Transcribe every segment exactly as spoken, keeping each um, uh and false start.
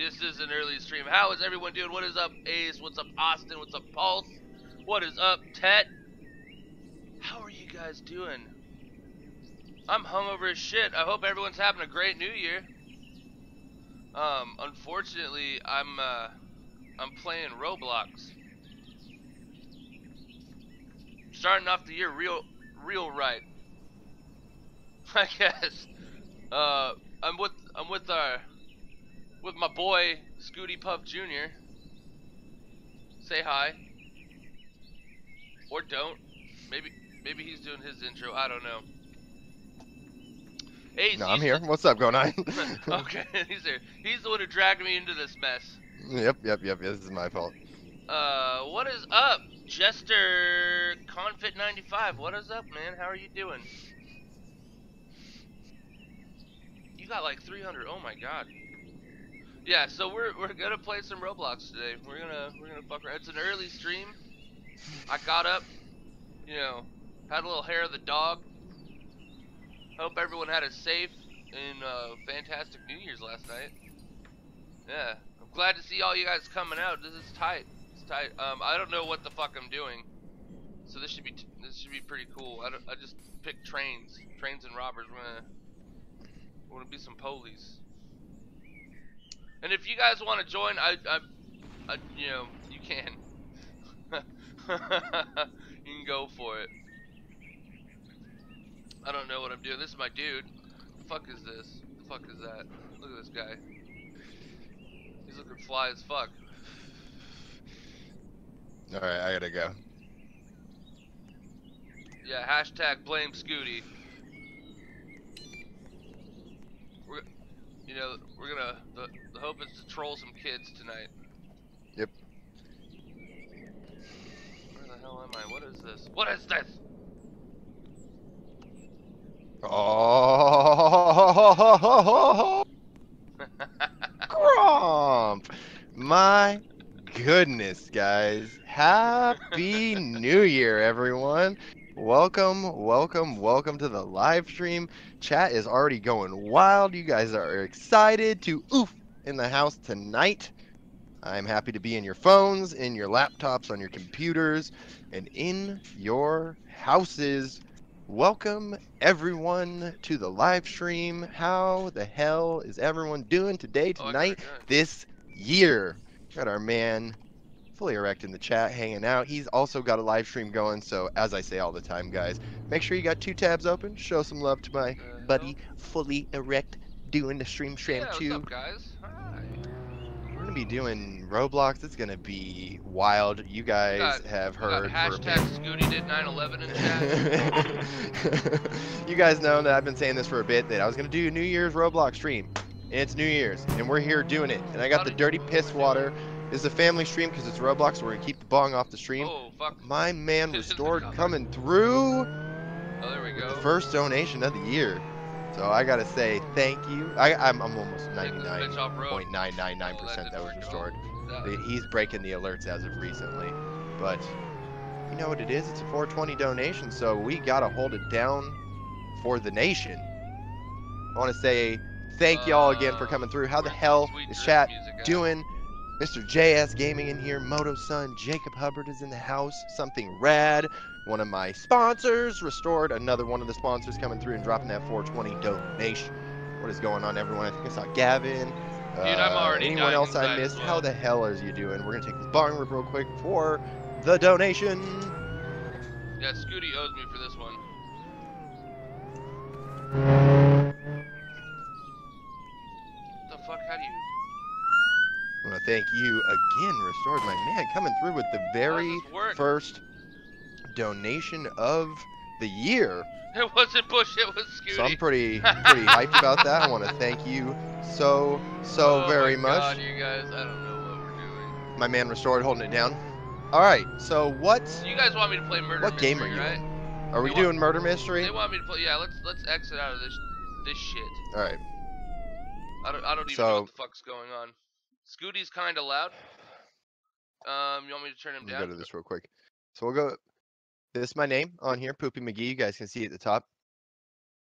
This is an early stream. How is everyone doing? What is up, Ace? What's up, Austin? What's up, Pulse? What is up, Tet? How are you guys doing? I'm hungover as shit. I hope everyone's having a great New Year. Um, unfortunately, I'm uh, I'm playing Roblox. Starting off the year real, real right. I guess. Uh, I'm with I'm with our with my boy Scooty Puff Junior Say hi. Or don't. Maybe maybe he's doing his intro. I don't know. Hey, no, I'm here. What's up, GoldenEye? Okay, he's there. He's the one who dragged me into this mess. Yep, yep, yep. This is my fault. Uh, what is up, Jester Confit ninety-five? What is up, man? How are you doing? You got like three hundred. Oh my god. Yeah. So we're we're gonna play some Roblox today. We're gonna we're gonna fuck around. It's an early stream. I got up. You know, had a little hair of the dog. Hope everyone had a safe and uh, fantastic New Year's last night. Yeah, I'm glad to see all you guys coming out. This is tight. It's tight. Um, I don't know what the fuck I'm doing, so this should be t this should be pretty cool. I, don't, I just picked trains, trains and robbers. We're gonna we're gonna be some police. And if you guys want to join, I, I, I, you know, you can. You can go for it. I don't know what I'm doing. This is my dude. The fuck is this? The fuck is that? Look at this guy. He's looking fly as fuck. Alright, I gotta go. Yeah, hashtag blame Scooty. We're, you know, we're gonna... The, the hope is to troll some kids tonight. Yep. Where the hell am I? What is this? What is this? Oh, Grump! My goodness, guys. Happy New Year, everyone. Welcome, welcome, welcome to the live stream. Chat is already going wild. You guys are excited to oof in the house tonight. I'm happy to be in your phones, in your laptops, on your computers, and in your houses. Welcome everyone to the live stream. How the hell is everyone doing today, tonight, oh, this year? Got our man Fully Erect in the chat hanging out. He's also got a live stream going, so as I say all the time, guys, make sure you got two tabs open. Show some love to my uh, buddy Fully Erect doing the stream sham yeah, too. What's up, guys? Hi. We're gonna be doing Roblox. It's gonna be wild. You guys got, have heard. Hashtag Scooty did nine eleven in chat. You guys know that I've been saying this for a bit, that I was gonna do a New Year's Roblox stream. And it's New Year's, and we're here doing it. And I got the dirty piss water. This is a family stream because it's Roblox, so we're gonna keep the bong off the stream. Oh, fuck. My man Restored coming through. Oh, there we go. With the first donation of the year. So I gotta say thank you. I, I'm, I'm almost ninety-nine point nine nine nine percent that was Restored. He's breaking the alerts as of recently, but you know what it is? It's a four twenty donation, so we gotta hold it down for the nation. I want to say thank y'all again for coming through. How the hell is chat doing? Mister J S Gaming in here, Moto Sun, Jacob Hubbard is in the house, something rad. One of my sponsors, Restored, another one of the sponsors coming through and dropping that four twenty donation. What is going on, everyone? I think I saw Gavin. Dude, uh, I'm already anyone else I missed? Well. How the hell are you doing? We're gonna take this bong rip real quick for the donation. Yeah, Scooty owes me for this one. What the fuck? How do you? I want to thank you again, Restored, my man, coming through with the very first donation of the year. It wasn't Bush, it was Scooty. So I'm pretty, pretty hyped about that. I want to thank you so, so oh very my much. God, you guys, I don't know what we're doing. My man, Restored, holding it down. All right, so what? So you guys want me to play murder? What mystery, game are you? Right? In? Are we they doing want, murder mystery? They want me to play. Yeah, let's let's exit out of this this shit. All right. I don't I don't even so, know what the fuck's going on. Scooty's kind of loud. Um, you want me to turn him down? Go to this real quick. So we'll go. This is my name on here, Poopy McGee. You guys can see at the top.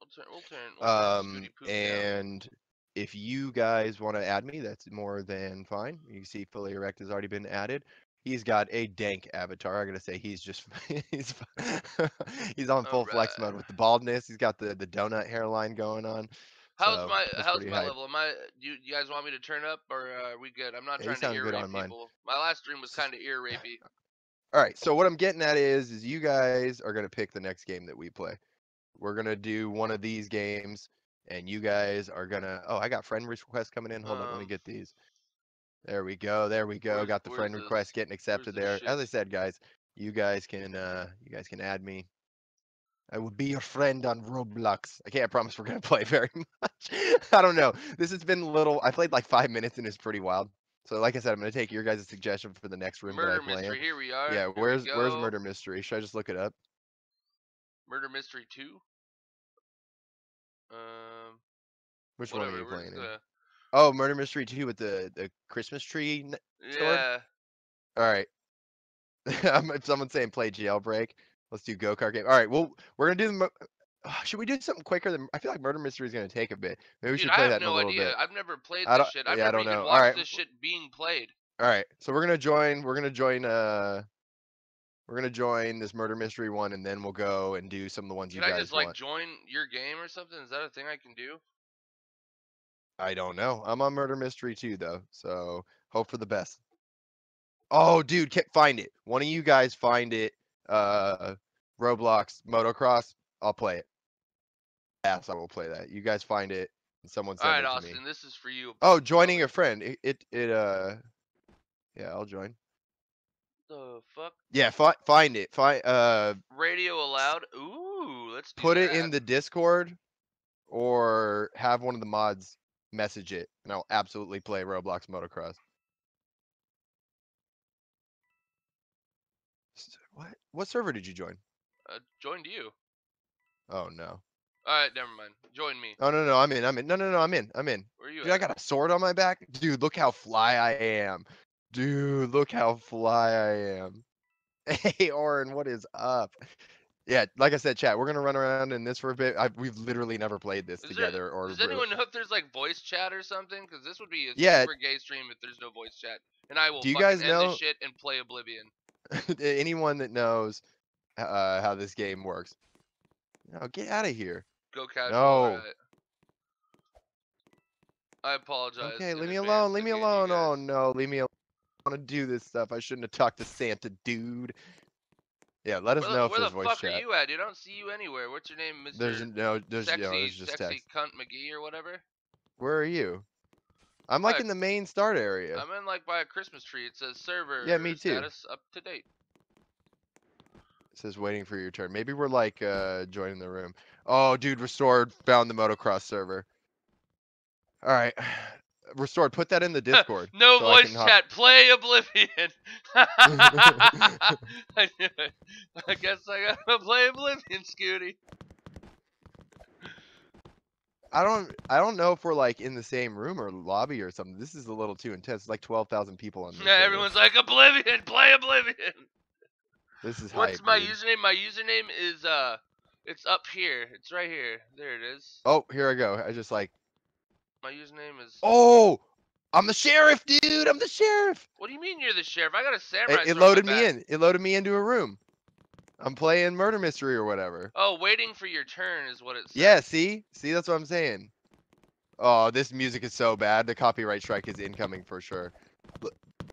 We'll turn. We'll turn. We'll turn um, Scooty, Poopy and down. if you guys want to add me, that's more than fine. You can see Fully Erect has already been added. He's got a dank avatar. I gotta say, he's just he's he's on full right. flex mode with the baldness. He's got the the donut hairline going on. How's so my how's my hype. level? Am I? You, you guys want me to turn up, or are we good? I'm not yeah, trying to ear rape people. Mine. My last stream was kind of ear rapey. All right. So what I'm getting at is, is you guys are gonna pick the next game that we play. We're gonna do one of these games, and you guys are gonna. Oh, I got friend requests coming in. Hold um, on, let me get these. There we go. There we go. Where's, Got the friend the, request getting accepted there. The As I said, guys, you guys can uh, you guys can add me. I will be your friend on Roblox. I can't promise we're gonna play very much. I don't know. This has been little. I played like five minutes and it's pretty wild. So like I said, I'm gonna take your guys' suggestion for the next room murder that I play mystery. In. Here we are. Yeah. Here where's Where's murder mystery? Should I just look it up? Murder mystery two. Um. Which whatever, one are you playing? The... in? Oh, Murder Mystery two with the, the Christmas tree sword? Yeah. All right. Someone's saying play Jailbreak. Let's do go-kart game. All right, well, we're going to do the... Oh, should we do something quicker than... I feel like Murder Mystery is going to take a bit. Maybe we Dude, should play that no in a little idea. bit. I have no idea. I've never played this shit. I've yeah, never I don't even know. watched All right. this shit being played. All right, so we're going to join... We're going to join... Uh, we're going to join this Murder Mystery one, and then we'll go and do some of the ones can you guys want. Can I just, want. like, join your game or something? Is that a thing I can do? I don't know. I'm on Murder Mystery two, though, so hope for the best. Oh, dude, can't find it. One of you guys find it. Uh, Roblox, Motocross, I'll play it. Yes, I will play that. You guys find it. And someone send it to me. All right, Austin, this is for you. Oh, joining a friend. It, it, it uh, yeah, I'll join. The fuck? Yeah, fi find it. Find, uh. Radio allowed? Ooh, let's do that. Put it in the Discord or have one of the mods message it, and I'll absolutely play Roblox Motocross. What? What server did you join? Uh, joined you. Oh no. All right, never mind. Join me. Oh no no, I'm in. I'm in. No no no, I'm in. I'm in. Where are you Dude, at? I got a sword on my back. Dude, look how fly I am. Dude, look how fly I am. Hey, Orin, what is up? Yeah, like I said, chat, we're going to run around in this for a bit. I've, we've literally never played this is together. There, or Does really. anyone know if there's, like, voice chat or something? Because this would be a yeah. super gay stream if there's no voice chat. And I will Do you fucking guys end know... this shit and play Oblivion. Anyone that knows uh, how this game works. No, get out of here. Go casual. No. Right. I apologize. Okay, leave me alone. Leave me alone. Oh, no. Leave me alone. I want to do this stuff. I shouldn't have talked to Santa, dude. Yeah, let us where know the, if there's voice chat. Where the fuck chat. are you at? You don't see you anywhere. What's your name, Mister There's no, there's sexy, no, there's just sexy text. cunt McGee or whatever. Where are you? I'm like, like in the main start area. I'm in like by a Christmas tree. It says server. Yeah, me too. Status up to date. It says waiting for your turn. Maybe we're like uh, joining the room. Oh, dude, Restored found the motocross server. All right. Restored, put that in the Discord. no so voice chat. Play Oblivion. I knew it. I guess I gotta play Oblivion, Scooty. I don't. I don't know if we're like in the same room or lobby or something. This is a little too intense. It's like twelve thousand people on. This yeah, server. Everyone's like Oblivion. Play Oblivion. This is. What's hype, my dude. username? My username is uh, it's up here. It's right here. There it is. Oh, here I go. I just like. My username is... Oh! I'm the sheriff, dude! I'm the sheriff! What do you mean you're the sheriff? I got a samurai. It, it loaded me in. It loaded me into a room. I'm playing Murder Mystery or whatever. Oh, waiting for your turn is what it says. Yeah, see? See, that's what I'm saying. Oh, this music is so bad. The copyright strike is incoming for sure.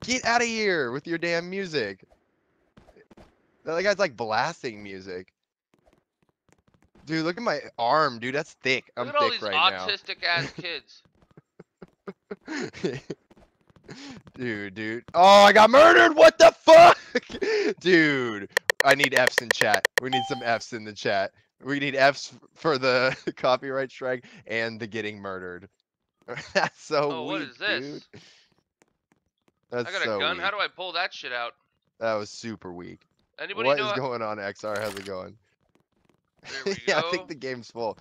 Get out of here with your damn music. That guy's like blasting music. Dude, look at my arm, dude. That's thick. I'm thick right now. Look at all these autistic ass kids. Dude, dude. Oh, I got murdered. What the fuck? Dude, I need F's in chat. We need some F's in the chat. We need F's for the copyright strike and the getting murdered. That's so oh, weak, what is this? Dude. That's I got so a gun. Weak. How do I pull that shit out? That was super weak. Anybody what know is going on, X R? How's it going? There we yeah, go. I think the game's full.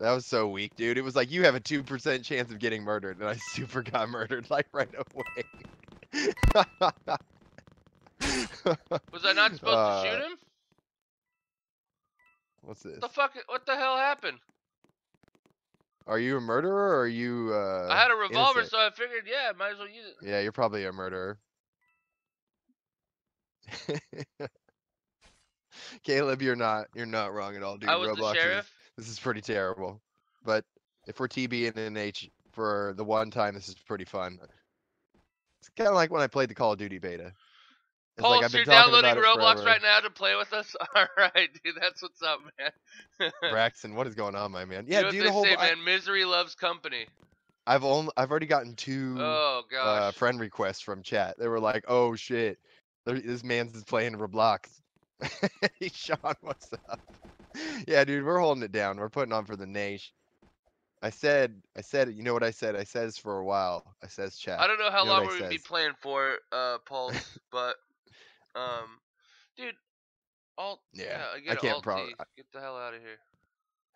That was so weak, dude. It was like, you have a two percent chance of getting murdered, and I super got murdered, like, right away. Was I not supposed uh, to shoot him? What's this? The fuck? What the hell happened? Are you a murderer or are you, uh... I had a revolver, innocent? So I figured, yeah, might as well use it. Yeah, you're probably a murderer. Caleb, you're not. You're not wrong at all, dude. I was Roblox the sheriff. Is, this is pretty terrible. But if we're TBing an H for the one time, this is pretty fun. It's kind of like when I played the Call of Duty beta. Paul, like, you're downloading Roblox right now to play with us? All right, dude, that's what's up, man. Braxton, what is going on, my man? Yeah, you know dude, what they the whole, say, I, man, misery loves company. I've only, I've already gotten two oh, gosh. Uh, friend requests from chat. They were like, "Oh shit, this man's playing Roblox." Hey, Sean, what's up? Yeah, dude, we're holding it down. We're putting on for the nation. I said, I said, you know what I said? I says for a while. I says chat. I don't know how you know long we're gonna be playing for, uh, Paul, but. Um, dude, alt. Yeah, yeah get I can't. Probably get the hell out of here.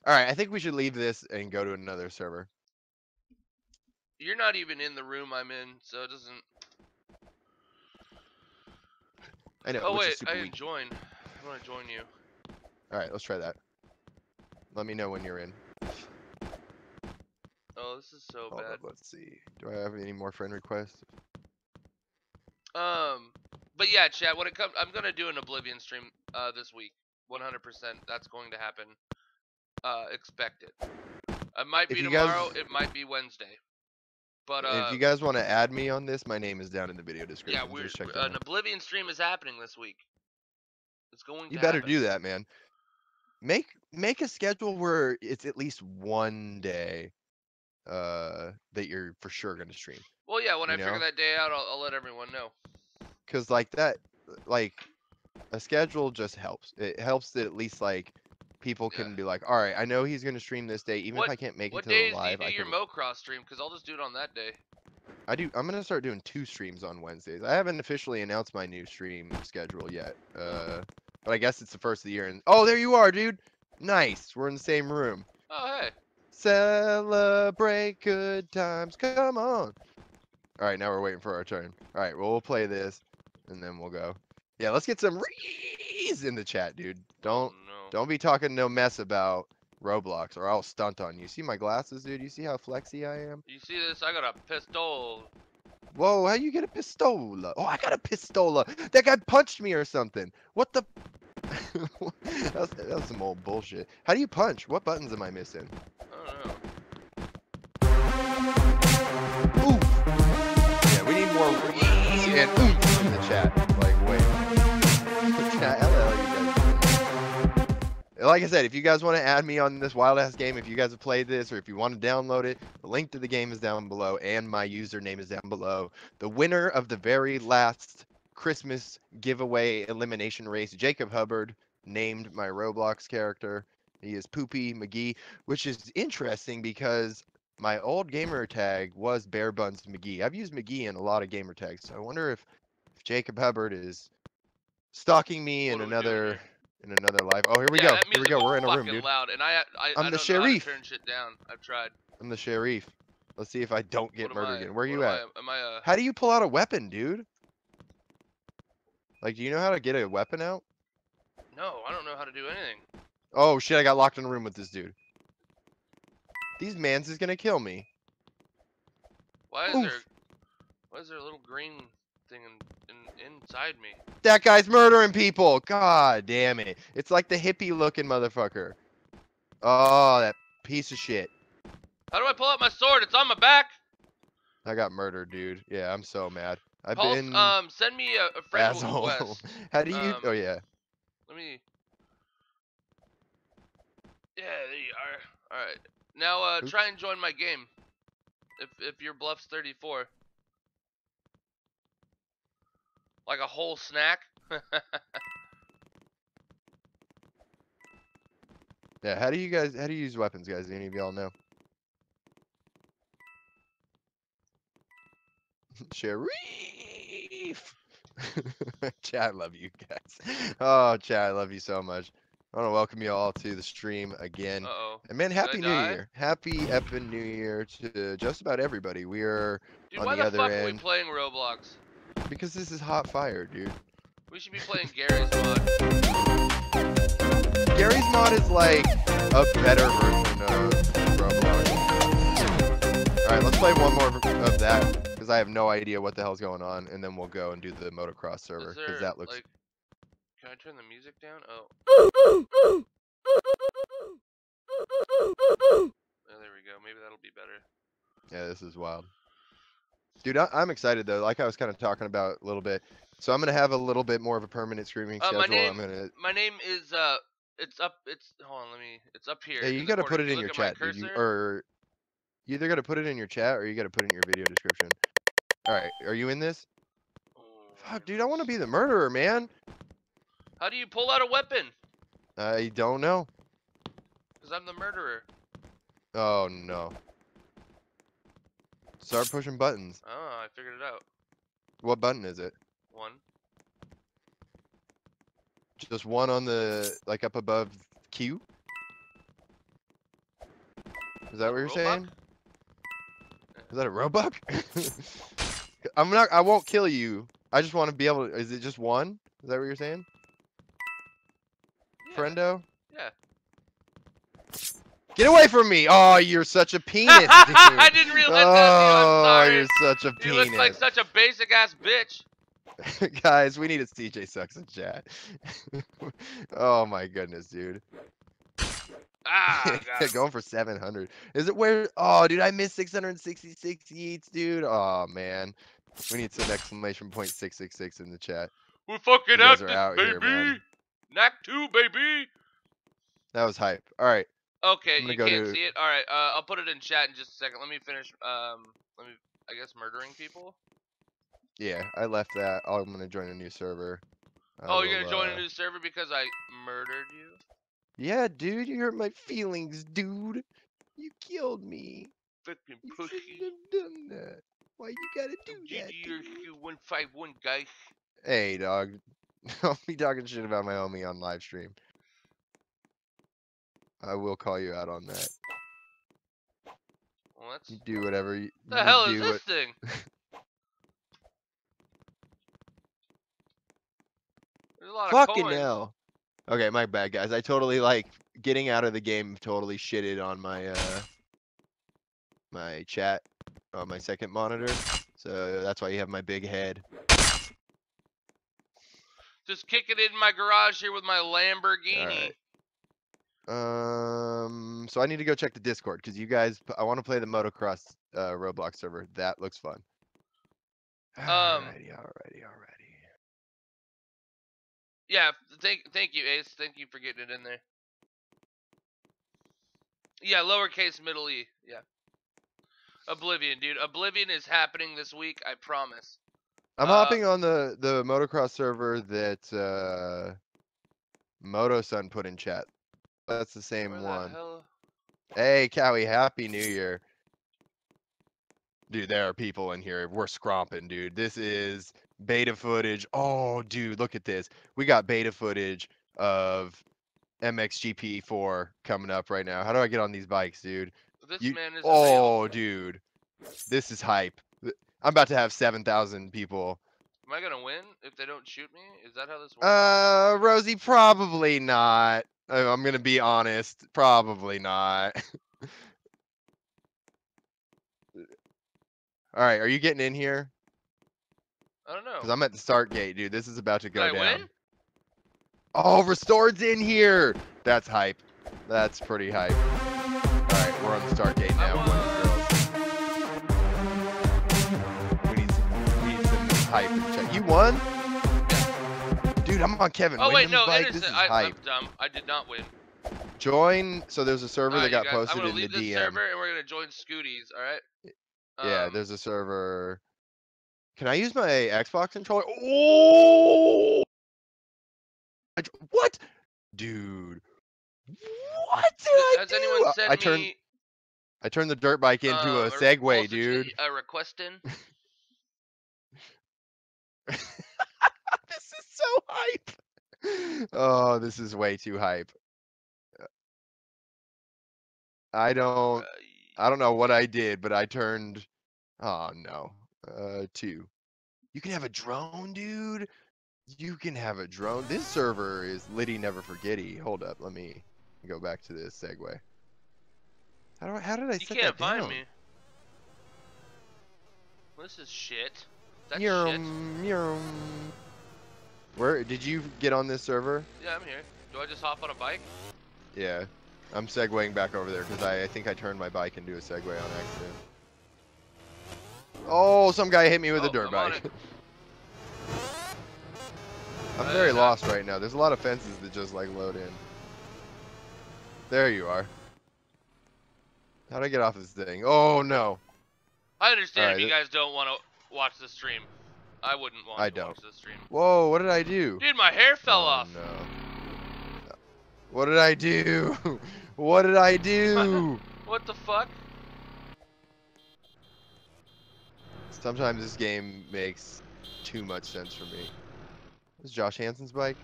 All right, I think we should leave this and go to another server. You're not even in the room I'm in, so it doesn't. I know. Oh wait, I can join. I want to join you. All right, let's try that. Let me know when you're in. Oh, this is so Hold bad. Up, let's see. Do I have any more friend requests? Um. But yeah, chat, when it comes, I'm going to do an Oblivion stream uh, this week. one hundred percent, that's going to happen. Uh, expect it. It might be tomorrow, guys, it might be Wednesday. But uh, if you guys want to add me on this, my name is down in the video description. Yeah, we're, check an out. Oblivion stream is happening this week. It's going to You better happen. do that, man. Make make a schedule where it's at least one day uh, that you're for sure going to stream. Well, yeah, when you I know? figure that day out, I'll, I'll let everyone know. Cause like that, like a schedule just helps. It helps that at least like people can yeah. be like, all right, I know he's gonna stream this day, even what, if I can't make it to the live. What days do you do your Mocross stream? Cause I'll just do it on that day. I do. I'm gonna start doing two streams on Wednesdays. I haven't officially announced my new stream schedule yet, uh, but I guess it's the first of the year. And oh, there you are, dude. Nice. We're in the same room. Oh hey. Celebrate good times. Come on. All right, now we're waiting for our turn. All right, well we'll play this. And then we'll go. Yeah, let's get some rees in the chat, dude. Don't oh, no. don't be talking no mess about Roblox, or I'll stunt on you. See my glasses, dude? You see how flexy I am? You see this? I got a pistol. Whoa, how you get a pistola? Oh, I got a pistola. That guy punched me or something. What the? that, was, that was some old bullshit. How do you punch? What buttons am I missing? I don't know. Ooh. Yeah, we need more rees and ooh. In the chat, like wait. Like I said, if you guys want to add me on this wild ass game, if you guys have played this or if you want to download it, the link to the game is down below and my username is down below. The winner of the very last Christmas giveaway elimination race, Jacob Hubbard, named my Roblox character. He is Poopy McGee, which is interesting because my old gamer tag was Bare Buns McGee. I've used McGee in a lot of gamer tags, so I wonder if Jacob Hubbard is stalking me what in another in another life. Oh, here we yeah, go. Here we go. We're in a room, dude. Loud. And I, I, I'm I the sheriff. Turn shit down. I've tried. I'm the sheriff. Let's see if I don't get murdered I, again. Where are you am at? I, am I, uh... How do you pull out a weapon, dude? Like, do you know how to get a weapon out? No, I don't know how to do anything. Oh shit! I got locked in a room with this dude. These mans is gonna kill me. Why is Oof. there? Why is there a little green? In, in, inside me. That guy's murdering people. God damn it. It's like the hippie looking motherfucker. Oh, that piece of shit. How do I pull out my sword? It's on my back. I got murdered, dude. Yeah, I'm so mad. I've Paul, been um send me a, a friend request. How do you um, Oh yeah. Let me Yeah, there you are. All right. Now uh Oops. try and join my game. If if your bluff's thirty-four. Like a whole snack? Yeah, how do you guys, how do you use weapons, guys? Do any of y'all know? Sheriff! Chad, I love you guys. Oh, Chad, I love you so much. I want to welcome you all to the stream again. Uh-oh. And man, happy new die? year. Happy effing new year to just about everybody. We are Dude, on the, the other end. Dude, why the fuck are we playing Roblox? Because this is hot fire, dude. We should be playing Gary's Mod. Gary's Mod is like a better version of Roblox. Alright, let's play one more of that, because I have no idea what the hell's going on, and then we'll go and do the motocross server, because that looks... Like, can I turn the music down? Oh. Oh, there we go. Maybe that'll be better. Yeah, this is wild. Dude, I I'm excited, though. Like I was kind of talking about a little bit. So I'm going to have a little bit more of a permanent streaming uh, schedule. My name, I'm gonna... my name is... uh. It's up. It's hold on. Let me. It's up here. Yeah, you gotta put it in your chat, dude. You, or you either gotta put it in your chat or you gotta put it in your video description. All right, are you in this? Oh, fuck, dude, I want to be the murderer, man. How do you pull out a weapon? I don't know. Cause I'm the murderer. Oh no. Start pushing buttons. Oh, I figured it out. What button is it? One. Just one on the, like, up above Q? Is that what you're saying? Is that a Roebuck? I'm not, I won't kill you. I just want to be able to, is it just one? Is that what you're saying? Yeah. Friendo? Yeah. Get away from me! Oh, you're such a penis, dude. I didn't realize oh, that. I'm sorry. You're such a penis. You look like such a basic-ass bitch. Guys, we need a C J Sucks in chat. Oh my goodness, dude. Ah, going for seven hundred. Is it where? Oh, dude, I missed six hundred sixty-six yeets, dude. Oh man, we need some exclamation point six six six in the chat. We're fucking out, out baby. Here, man. Knack two, baby. That was hype. All right. Okay, you go can't to... see it. All right, uh, I'll put it in chat in just a second. Let me finish. Um, let me. I guess murdering people. Yeah, I left that. Oh, I'm gonna join a new server. I oh, will, you're gonna join uh... a new server because I murdered you? Yeah, dude, you hurt my feelings, dude. You killed me. Fucking pussy. You shouldn't have done that. Why you gotta do that? You're one five one, guys. Hey, dog. Don't be talking shit about my homie on live stream. I will call you out on that. What? You do whatever you. What the you hell do is this what... thing? Fucking hell. Okay, my bad, guys. I totally, like, getting out of the game totally shitted on my, uh, my chat on my second monitor. So that's why you have my big head. Just kick it in my garage here with my Lamborghini. Right. Um, so I need to go check the Discord, because you guys, I want to play the motocross uh, Roblox server. That looks fun. Um, alrighty, alrighty, alrighty. Yeah, thank thank you, Ace. Thank you for getting it in there. Yeah, lowercase middle E. Yeah. Oblivion, dude. Oblivion is happening this week, I promise. I'm uh, hopping on the, the motocross server that uh, Moto-Sun put in chat. That's the same one. The hey, Cowie, Happy New Year. Dude, there are people in here. We're scromping, dude. This is... beta footage. Oh, dude, look at this. We got beta footage of M X G P four coming up right now. How do I get on these bikes, dude? This you... man is oh, dude. This is hype. I'm about to have seven thousand people. Am I going to win if they don't shoot me? Is that how this works? Uh, Rosie, probably not. I'm going to be honest. Probably not. All right, are you getting in here? I don't know. Because I'm at the start gate, dude. This is about to go down. Did I win? Oh, Restored's in here! That's hype. That's pretty hype. Alright, we're on the start gate now. One of the girls. We need some, we need some hype in chat. You won? Dude, I'm on Kevin. Oh, wait, no, innocent. I'm dumb. I did not win. Join. So there's a server that got posted in the D M. I'm going to leave this server and we're going to join Scooties, alright? Yeah, um, there's a server... Can I use my Xbox controller? Oh! What? Dude. What did I do? Has anyone sent I turned, me... I turned the dirt bike into uh, a Segway, dude. A request in? This is so hype. Oh, this is way too hype. I don't... I don't know what I did, but I turned... Oh, no. Uh, two. You can have a drone, dude. You can have a drone. This server is Liddy Never Forgetty. Hold up, let me Go back to the segue. How do I? How did I? You set can't that find down? me. Well, this is shit. That's yum, shit. Yum. Where did you get on this server? Yeah, I'm here. Do I just hop on a bike? Yeah, I'm segueing back over there because I, I think I turned my bike into a segue on accident. Oh, some guy hit me with oh, a dirt I'm bike. I'm very uh, lost right now. There's a lot of fences that just like load in. There you are. How'd I get off this thing? Oh no. I understand right, if you guys don't want to watch the stream. I wouldn't want I to don't. watch the stream. Whoa, what did I do? Dude, my hair fell oh, off. No. What did I do? What did I do? What the fuck? Sometimes this game makes too much sense for me. This is Josh Hansen's bike.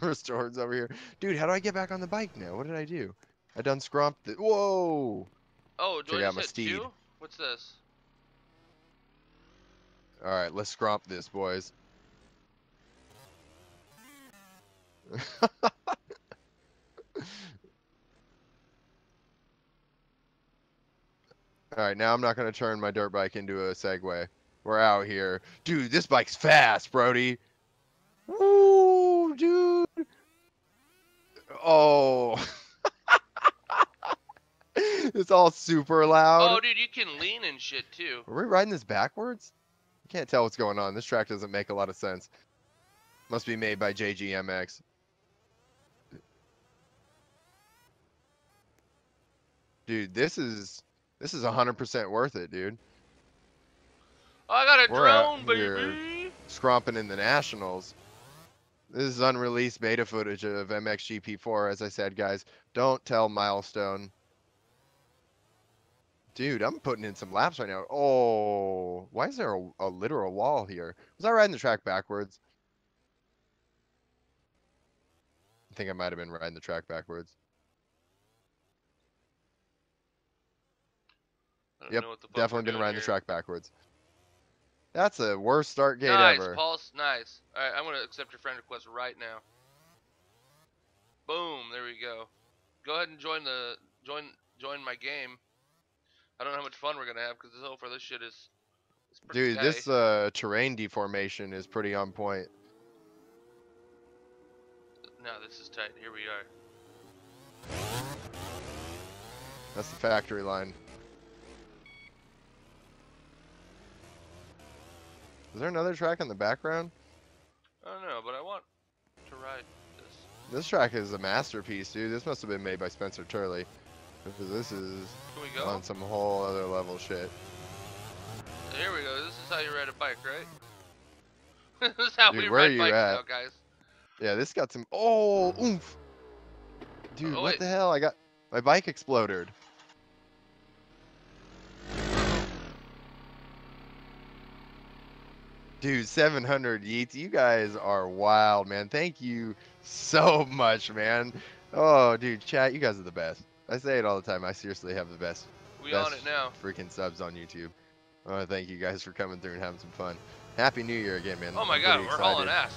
Restored's over here. Dude, how do I get back on the bike now? What did I do? I done scrumped it. Whoa! Oh, do Check I out my steed. Two? What's this? Alright, let's scrump this, boys. Alright, now I'm not going to turn my dirt bike into a Segway. We're out here. Dude, this bike's fast, Brody. Woo, dude. Oh. It's all super loud. Oh, dude, you can lean and shit, too. Are we riding this backwards? I can't tell what's going on. This track doesn't make a lot of sense. Must be made by J G M X. Dude, this is... This is one hundred percent worth it, dude. I got a We're drone, baby! Scromping in the Nationals. This is unreleased beta footage of M X G P four, as I said, guys. Don't tell Milestone. Dude, I'm putting in some laps right now. Oh, why is there a, a literal wall here? Was I riding the track backwards? I think I might have been riding the track backwards. Yep, definitely been riding here. the track backwards. That's the worst start gate nice, ever. Nice, Pulse, nice. All right, I'm going to accept your friend request right now. Boom, there we go. Go ahead and join the join join my game. I don't know how much fun we're going to have because this whole for this shit is... is Dude, petty. this uh, terrain deformation is pretty on point. No, this is tight. Here we are. That's the factory line. Is there another track in the background? I don't know, but I want to ride this. This track is a masterpiece, dude. This must have been made by Spencer Turley. Because this is on some whole other level shit. Here we go. This is how you ride a bike, right? This is how dude, we where ride bikes at? now, guys. Yeah, this got some... Oh, oomph! Dude, oh, what wait. the hell? I got... My bike exploded. Dude, seven hundred yeets, you guys are wild, man. Thank you so much, man. Oh, dude, chat, you guys are the best. I say it all the time. I seriously have the best, we best on it now. freaking subs on YouTube. I want to thank you guys for coming through and having some fun. Happy New Year again, man. Oh, my I'm God, we're hauling ass.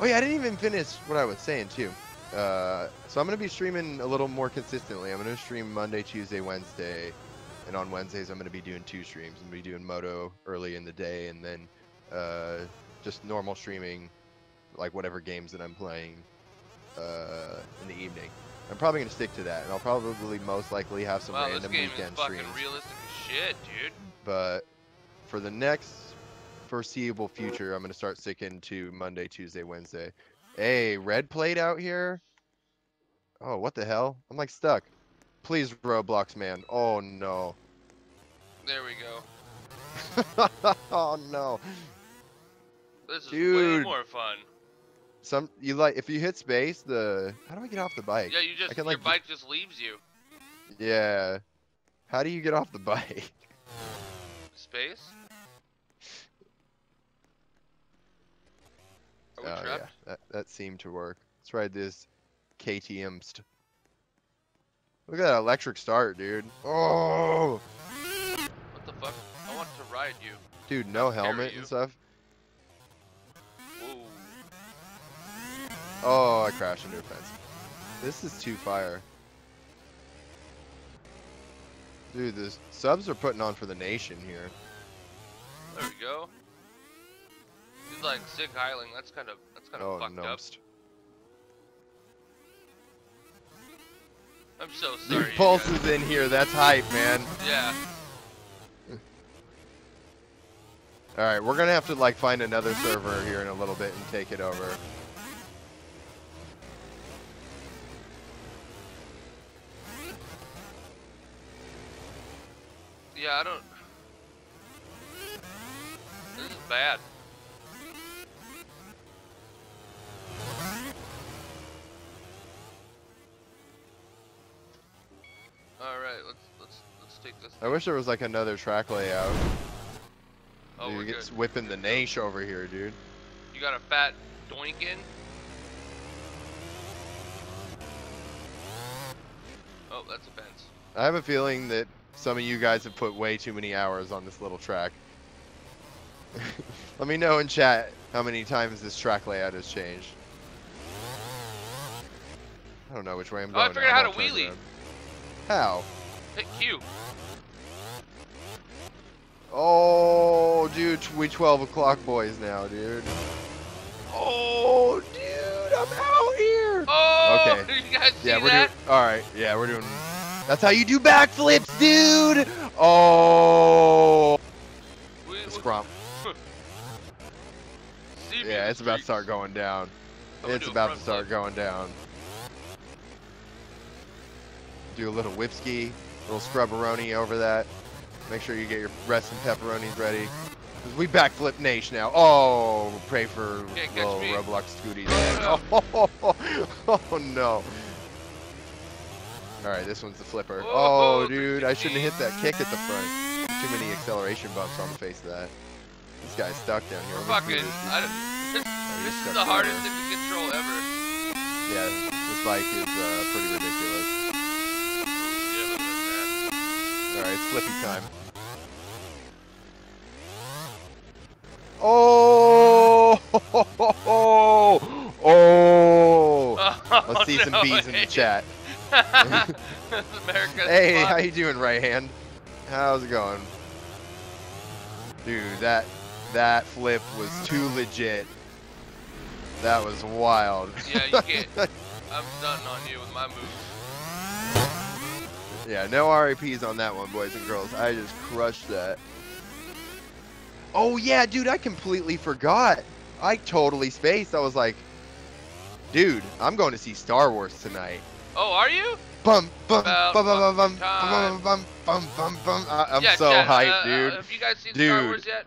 Oh, yeah, I didn't even finish what I was saying, too. Uh, so I'm going to be streaming a little more consistently. I'm going to stream Monday, Tuesday, Wednesday. And on Wednesdays, I'm going to be doing two streams. I'm going to be doing Moto early in the day and then... Uh, just normal streaming, like whatever games that I'm playing uh, in the evening. I'm probably gonna stick to that, and I'll probably most likely have some wow, random weekend streams. Wow, this game is fucking realistic as shit, dude. But for the next foreseeable future, I'm gonna start sticking to Monday, Tuesday, Wednesday. Hey, red plate out here. Oh, what the hell? I'm like stuck. Please, Roblox man. Oh no. There we go. Oh no. This is Dude. way more fun. Some you like if you hit space the how do I get off the bike? Yeah, you just I can, your like, bike just leaves you. Yeah. How do you get off the bike? Space? Are we oh, trapped? Yeah. That that seemed to work. Let's ride this K T M. St Look at that electric start, dude. Oh. What the fuck? I want to ride you. Dude, no helmet and stuff. Oh, I crashed into a fence. This is too fire. Dude, the subs are putting on for the nation here. There we go. He's like sick heiling. That's kind of that's kind of oh, fucked numbsed. up. I'm so sorry. Dude, Pulse is in here. That's hype, man. Yeah. All right, we're gonna have to like find another server here in a little bit and take it over. Yeah, I don't. This is bad. All right, let's let's let's take this. I wish there was like another track layout. Oh, dude, we're gets good. whipping the Nash over here, dude. You got a fat doink in? Oh, that's a fence. I have a feeling that some of you guys have put way too many hours on this little track. Let me know in chat how many times this track layout has changed. I don't know which way I'm oh, going. Oh, I figured out how to wheelie. Around. How? Hit Q. Oh, dude, we twelve o'clock boys now, dude. Oh, dude, I'm out here. Oh, okay. Did you guys see yeah, we're that? Doing, all right, yeah, we're doing. That's how you do backflips, dude! Oh! Scrump. Yeah, it's about to start going down. It's about to start going down. Do a little whipski, a little scrubberoni over that. Make sure you get your breasts and pepperonis ready. We backflip Nash now. Oh, pray for little Roblox Scooty. Oh, oh no. All right, this one's the flipper. Oh, oh dude, I shouldn't have hit that kick at the front. Too many acceleration bumps on the face of that. This guy's stuck down here. Fucking, this, I don't, oh, this is the hardest thing to control ever. Yeah, this bike is uh, pretty ridiculous. Yeah, look at that. All right, it's flippy time. Oh! Oh! Oh! Oh! Let's see some no bees way. in the chat. Hey, fun. How you doing, right hand? How's it going? Dude, that that flip was too legit. That was wild. Yeah, you can't. I'm stunting on you with my moves. Yeah, no R A Ps on that one, boys and girls. I just crushed that. Oh yeah, dude, I completely forgot. I totally spaced. I was like, dude, I'm going to see Star Wars tonight. Oh, are you? Bum bum bum bum bum bum bum bum bum bum. I'm yeah, so yeah, hyped, uh, dude. Uh, have you guys seen dude, Star Wars yet?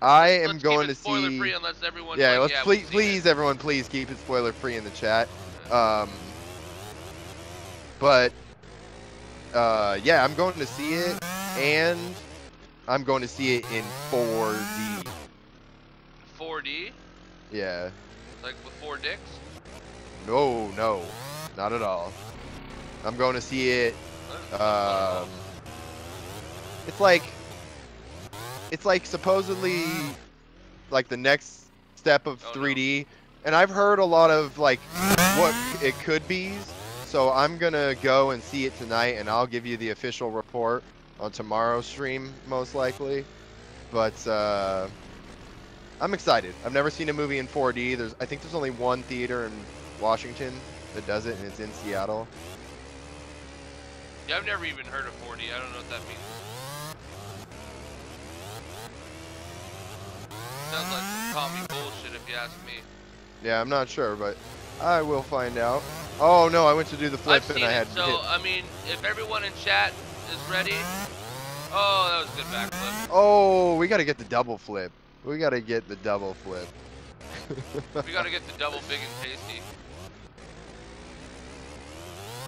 I am let's going keep it to spoiler see. Free unless everyone yeah, let's yeah, please, please everyone, please keep it spoiler free in the chat. Um, but uh, yeah, I'm going to see it, and I'm going to see it in four D. four D? Yeah. Like with four dicks? No, no. Not at all. I'm going to see it. Um, it's like, it's like supposedly like the next step of oh, three D, no. and I've heard a lot of like what it could be. So I'm gonna go and see it tonight, and I'll give you the official report on tomorrow's stream, most likely. But uh, I'm excited. I've never seen a movie in four D. There's, I think, there's only one theater in Washington that does it, and it's in Seattle. Yeah, I've never even heard of four D. I don't know what that means. Sounds like some commie bullshit if you ask me. Yeah, I'm not sure, but I will find out. Oh no, I went to do the flip I've and seen I had it, so hit. I mean, if everyone in chat is ready. Oh, that was a good backflip. Oh, we gotta get the double flip. We gotta get the double flip. We gotta get the double big and tasty.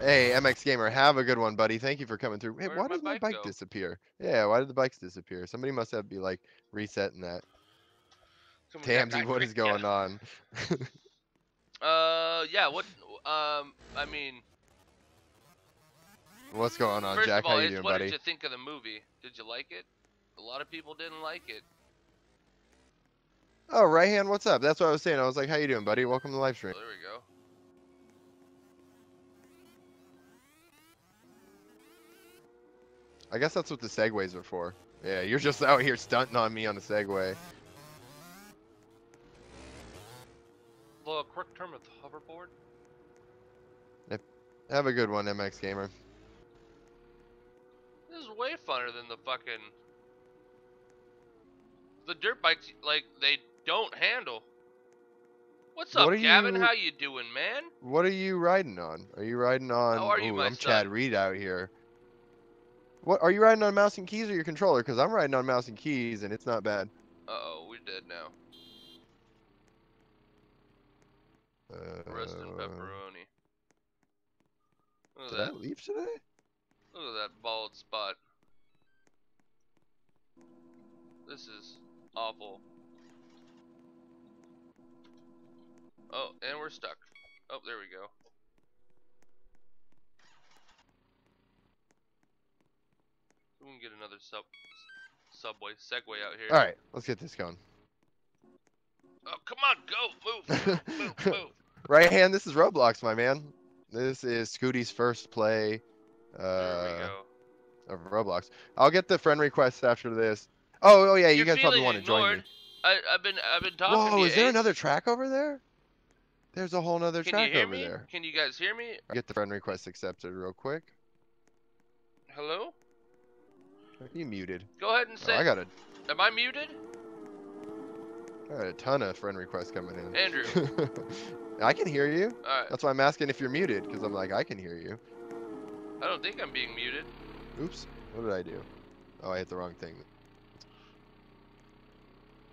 Hey, M X Gamer, have a good one, buddy. Thank you for coming through. Hey, why did my bike disappear? Yeah, why did the bikes disappear? Somebody must have be like resetting that. Tamsy, what is going on? uh, yeah. What? Um, I mean, what's going on, Jack? How you doing, buddy? What did you think of the movie? Did you like it? A lot of people didn't like it. Oh, right hand, what's up? That's what I was saying. I was like, how you doing, buddy? Welcome to the live stream. There we go. I guess that's what the segues are for. Yeah, you're just out here stunting on me on the segue. Well, quick turn with hoverboard. Yep. Have a good one, M X Gamer. This is way funner than the fucking... The dirt bikes, like, they don't handle. What's up, what Gavin? You... How you doing, man? What are you riding on? Are you riding on... How are you, Ooh, my I'm son? Chad Reed out here. What, are you riding on mouse and keys or your controller? Because I'm riding on mouse and keys, and it's not bad. Uh-oh, we're dead now. Uh, Rest in pepperoni. Look at did that. I leave today? Look at that bald spot. This is awful. Oh, and we're stuck. Oh, there we go. We can get another sub subway Segway out here. All right, let's get this going. Oh, come on, go, move, move, move, move. Right hand, this is Roblox, my man. This is Scooty's first play uh, there we go. Of Roblox. I'll get the friend requests after this. Oh, oh yeah, you You're guys probably want to ignored. join me. I, I've been, I've been talking. Whoa, to you, is there Ace. another track over there? There's a whole nother Can track you hear over me? there. Can you guys hear me? I'll get the friend request accepted real quick. Hello? Are you muted? Go ahead and say. Oh, I got a. Am I muted? I got a ton of friend requests coming in. Andrew. I can hear you. All right. That's why I'm asking if you're muted, because I'm like, I can hear you. I don't think I'm being muted. Oops. What did I do? Oh, I hit the wrong thing.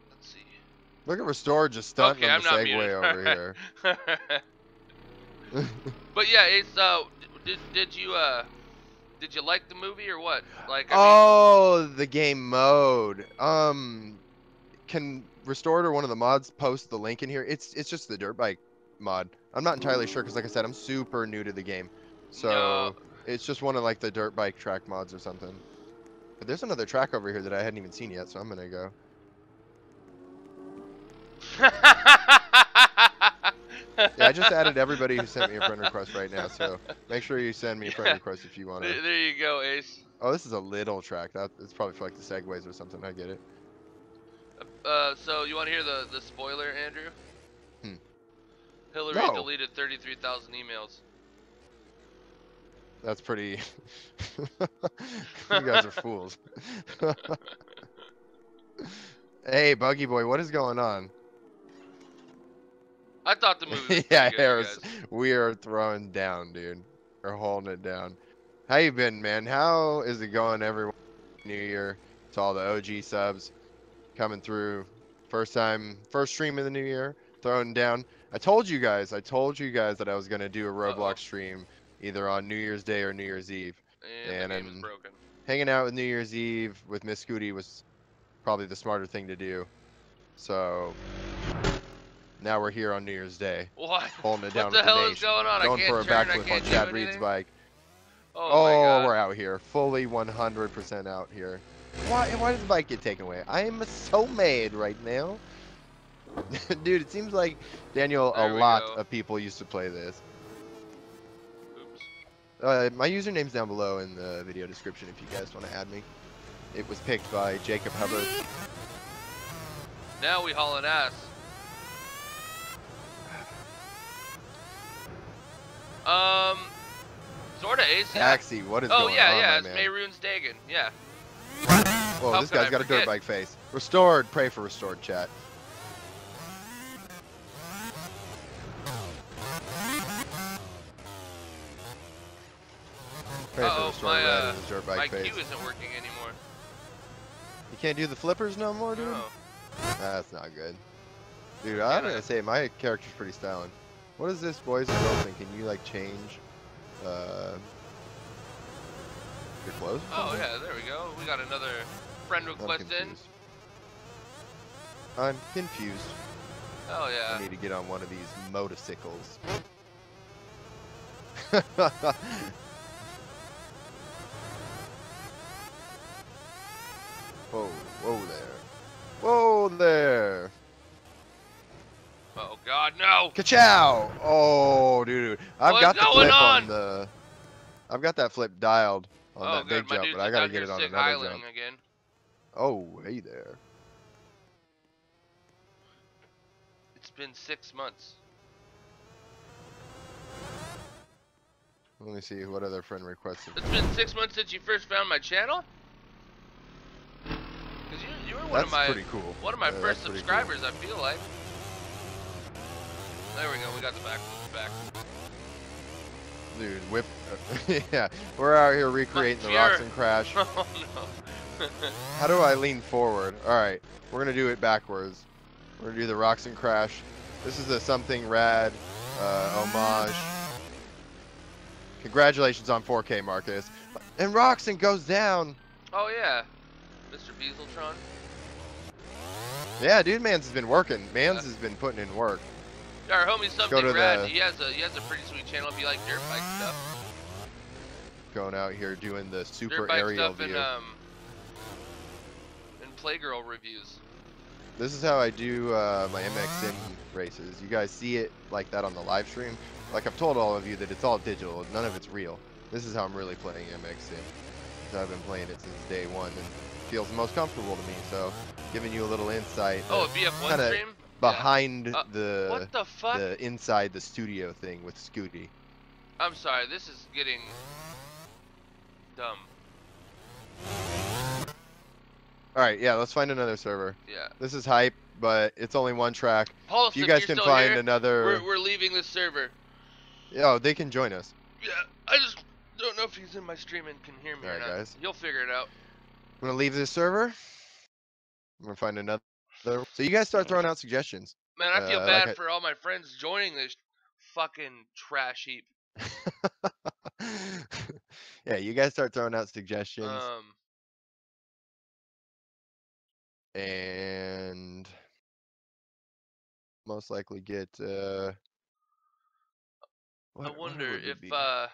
Let's see. Look at Restored just stunting okay, on the Segway over here. But yeah, it's uh, did did you uh. Did you like the movie or what? Like, I oh, mean... the game mode. Um, can Restored or one of the mods post the link in here? It's it's just the dirt bike mod. I'm not entirely sure because, like I said, I'm super new to the game, so no. It's just one of like the dirt bike track mods or something. But there's another track over here that I hadn't even seen yet, so I'm gonna go. Yeah, I just added everybody who sent me a friend request right now, so make sure you send me a friend yeah. request if you want to. There, there you go, Ace. Oh, this is a little track. That it's probably for like the segues or something. I get it. Uh, so you want to hear the the spoiler, Andrew? Hmm. Hillary no. deleted thirty-three thousand emails. That's pretty. You guys are fools. Hey, Buggy Boy, what is going on? I thought the movie was yeah, good, Harris, we are throwing down, dude. We're holding it down. How you been, man? How is it going, everyone? New year to all the O G subs coming through. First time, first stream of the new year, throwing down. I told you guys, I told you guys that I was gonna do a Roblox Uh-oh. stream either on New Year's Day or New Year's Eve, and, and the game I'm is broken. Hanging out with New Year's Eve with Miss Scooty was probably the smarter thing to do. So. Now we're here on New Year's Day. What? Holding it down. What the, the hell nation. is going on? Going I can't for turn, a backflip on Chad Reed's bike. Oh, oh my God. We're out here, fully one hundred percent out here. Why? Why does the bike get taken away? I am so mad right now, dude. It seems like Daniel, there a lot go. of people used to play this. Oops. Uh, my username's down below in the video description if you guys want to add me. It was picked by Jacob Hubbard. Now we hauling ass. Um, sorta Ace. Taxi, what is oh, going yeah, on? Oh yeah, yeah, it's Mayroon's Dagon. Yeah. Whoa, How this guy's I got forget? a dirt bike face. Restored, pray for Restored, chat. Pray uh -oh, for Restored, my, uh, his dirt bike my face. My Q isn't working anymore. You can't do the flippers no more, dude. No. That's not good, dude. I'm gonna say my character's pretty styling. What is this boys and girls thing? Can you like change uh, your clothes? Oh yeah, there we go. We got another friend request in. I'm confused. Oh yeah. I need to get on one of these motorcycles. Whoa, whoa there. Whoa there. Oh God, no! Ka-chow! Oh, dude, I've What's got the flip on? on the. I've got that flip dialed. on oh, that good. big My jump, but I gotta get it on another jump. Again. Oh, hey there. It's been six months. Let me see what other friend requested. It's been six months since you first found my channel? Because you, you were one that's of my pretty cool. one of my yeah, first subscribers, cool. I feel like. There we go, we got the back back. Dude, whip. Yeah, we're out here recreating the Roxxon crash. Oh, no. How do I lean forward? Alright, we're going to do it backwards. We're going to do the Roxxon crash. This is a something rad uh, homage. Congratulations on four K, Marcus. And Roxxon goes down. Oh, yeah. Mister Beazeltron. Yeah, dude, Mans has been working. Mans yeah. has been putting in work. Our homie something rad. The... He has a he has a pretty sweet channel if you like dirt bike stuff. Going out here doing the super dirt bike aerial stuff view. And, um, and Playgirl reviews. This is how I do uh, my M X N races. You guys see it like that on the live stream. Like I've told all of you that it's all digital. None of it's real. This is how I'm really playing M X N. I've been playing it since day one and it feels the most comfortable to me. So giving you a little insight. Oh, a V F one kinda, stream? Behind yeah. uh, the what the, fuck? the inside the studio thing with Scooty. I'm sorry, this is getting dumb. All right, yeah, let's find another server. Yeah. This is hype, but it's only one track. Pulse, if you guys if can find here, another. We're, we're leaving this server. Yeah, oh, they can join us. Yeah, I just don't know if he's in my stream and can hear me. All right, or not. guys. He'll figure it out. I'm gonna leave this server. I'm gonna find another. So you guys start throwing out suggestions. Man, I feel uh, bad like for I... all my friends joining this fucking trash heap. Yeah, you guys start throwing out suggestions. Um, and most likely get. Uh, what, I wonder if. Uh...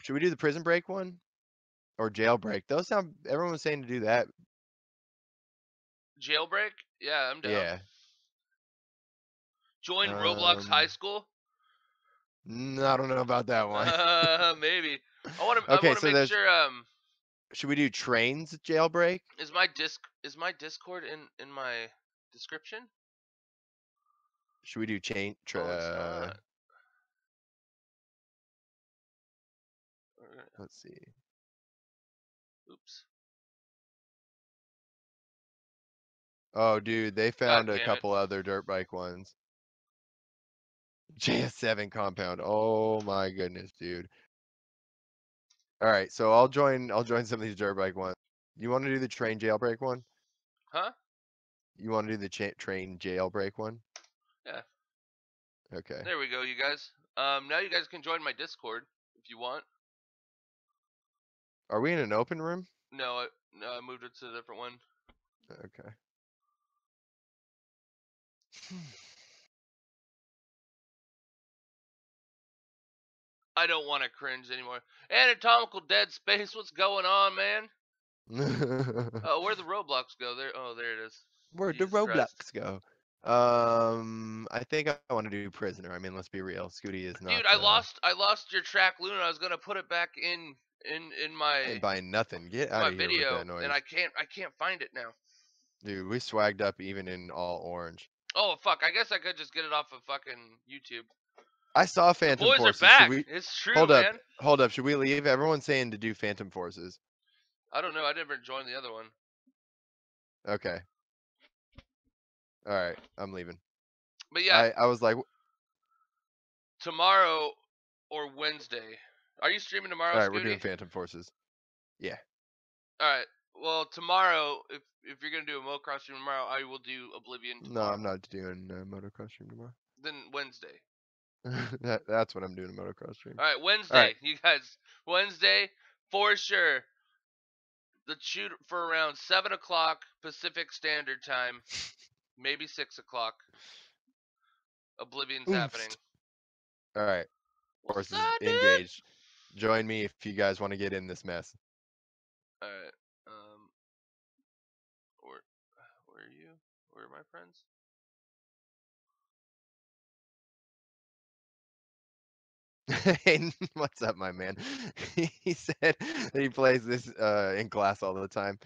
Should we do the prison break one, or jailbreak? Those sound. Everyone was saying to do that. Jailbreak? Yeah, I'm down. Yeah. Join um, Roblox High School? No, I don't know about that one. uh, maybe. I want to. Okay, I want to so make there's... sure. Um. Should we do trains jailbreak? Is my disc is my Discord in in my description? Should we do chain? Tra oh, it's not. Let's see. Oops. Oh, dude, they found a couple it. other dirt bike ones. J S seven compound. Oh my goodness, dude. All right, so I'll join. I'll join some of these dirt bike ones. You want to do the train jailbreak one? Huh? You want to do the cha train jailbreak one? Yeah. Okay. There we go, you guys. Um, now you guys can join my Discord if you want. Are we in an open room? No, I, no, I moved it to a different one. Okay. I don't want to cringe anymore. Anatomical Dead Space, what's going on, man? Oh, where'd the Roblox go? There, oh, there it is. Where'd Jesus the Roblox Christ. go? Um, I think I want to do Prisoner. I mean, let's be real. Scooty is not. Dude, I uh... lost. I lost your track, Luna. I was gonna put it back in in in my. And by nothing. Get out my of here video, with that noise. And I can't. I can't find it now. Dude, we swagged up even in all orange. Oh fuck! I guess I could just get it off of fucking YouTube. I saw Phantom Forces. The boys Forces. are back. We... It's true, Hold man. Up. Hold up. Should we leave? Everyone's saying to do Phantom Forces. I don't know. I never joined the other one. Okay. All right. I'm leaving. But yeah, I, I was like, tomorrow or Wednesday. Are you streaming tomorrow? All right, Scooty? We're doing Phantom Forces. Yeah. All right. Well, tomorrow, if if you're gonna do a motocross stream tomorrow, I will do Oblivion tomorrow. No, I'm not doing a motocross stream tomorrow. Then Wednesday. that that's when I'm doing a motocross stream. All right, Wednesday, All right. you guys. Wednesday for sure. The shoot for around seven o'clock Pacific Standard Time, maybe six o'clock. Oblivion's Oof. happening. All right, horses engaged. Join me if you guys want to get in this mess. All right. Where are my friends? Hayden, what's up, my man? He said that he plays this uh, in class all the time.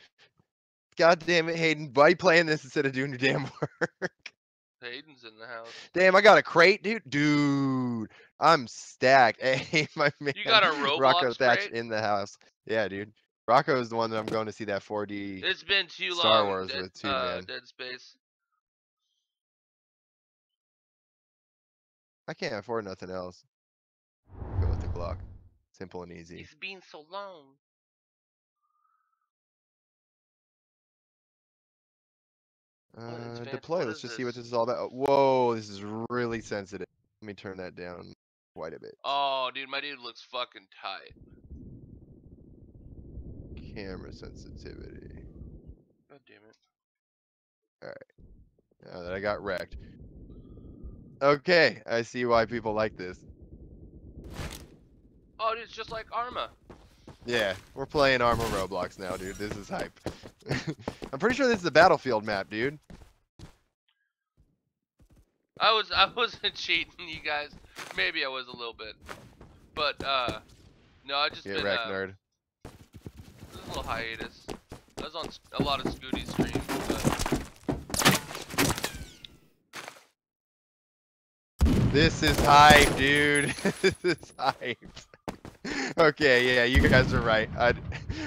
God damn it, Hayden. Why are you playing this instead of doing your damn work? Hayden's in the house. Damn, I got a crate, dude. Dude, I'm stacked. Hey, my man. You got a Roblox Rocco Thatch crate? In the house. Yeah, dude. Rocco's the one that I'm going to see that four D It's been too Star long. Wars dead, with too, uh, man. Dead Space. I can't afford nothing else. Go with the Glock. Simple and easy. It's been so long. Uh, deploy. Let's just see what this is all about. Whoa, this is really sensitive. Let me turn that down quite a bit. Oh, dude, my dude looks fucking tight. Camera sensitivity. God damn it. Alright. Now that I got wrecked. Okay, I see why people like this. Oh, dude, it's just like Arma. Yeah, we're playing Arma Roblox now, dude. This is hype. I'm pretty sure this is a Battlefield map, dude. I was, I wasn't cheating, you guys. Maybe I was a little bit, but uh, no, I just get been, wrecked, uh, nerd. This is a little hiatus. I was on a lot of Scooty streams. But... This is hype, dude. This is hype. Okay, yeah, you guys are right. I,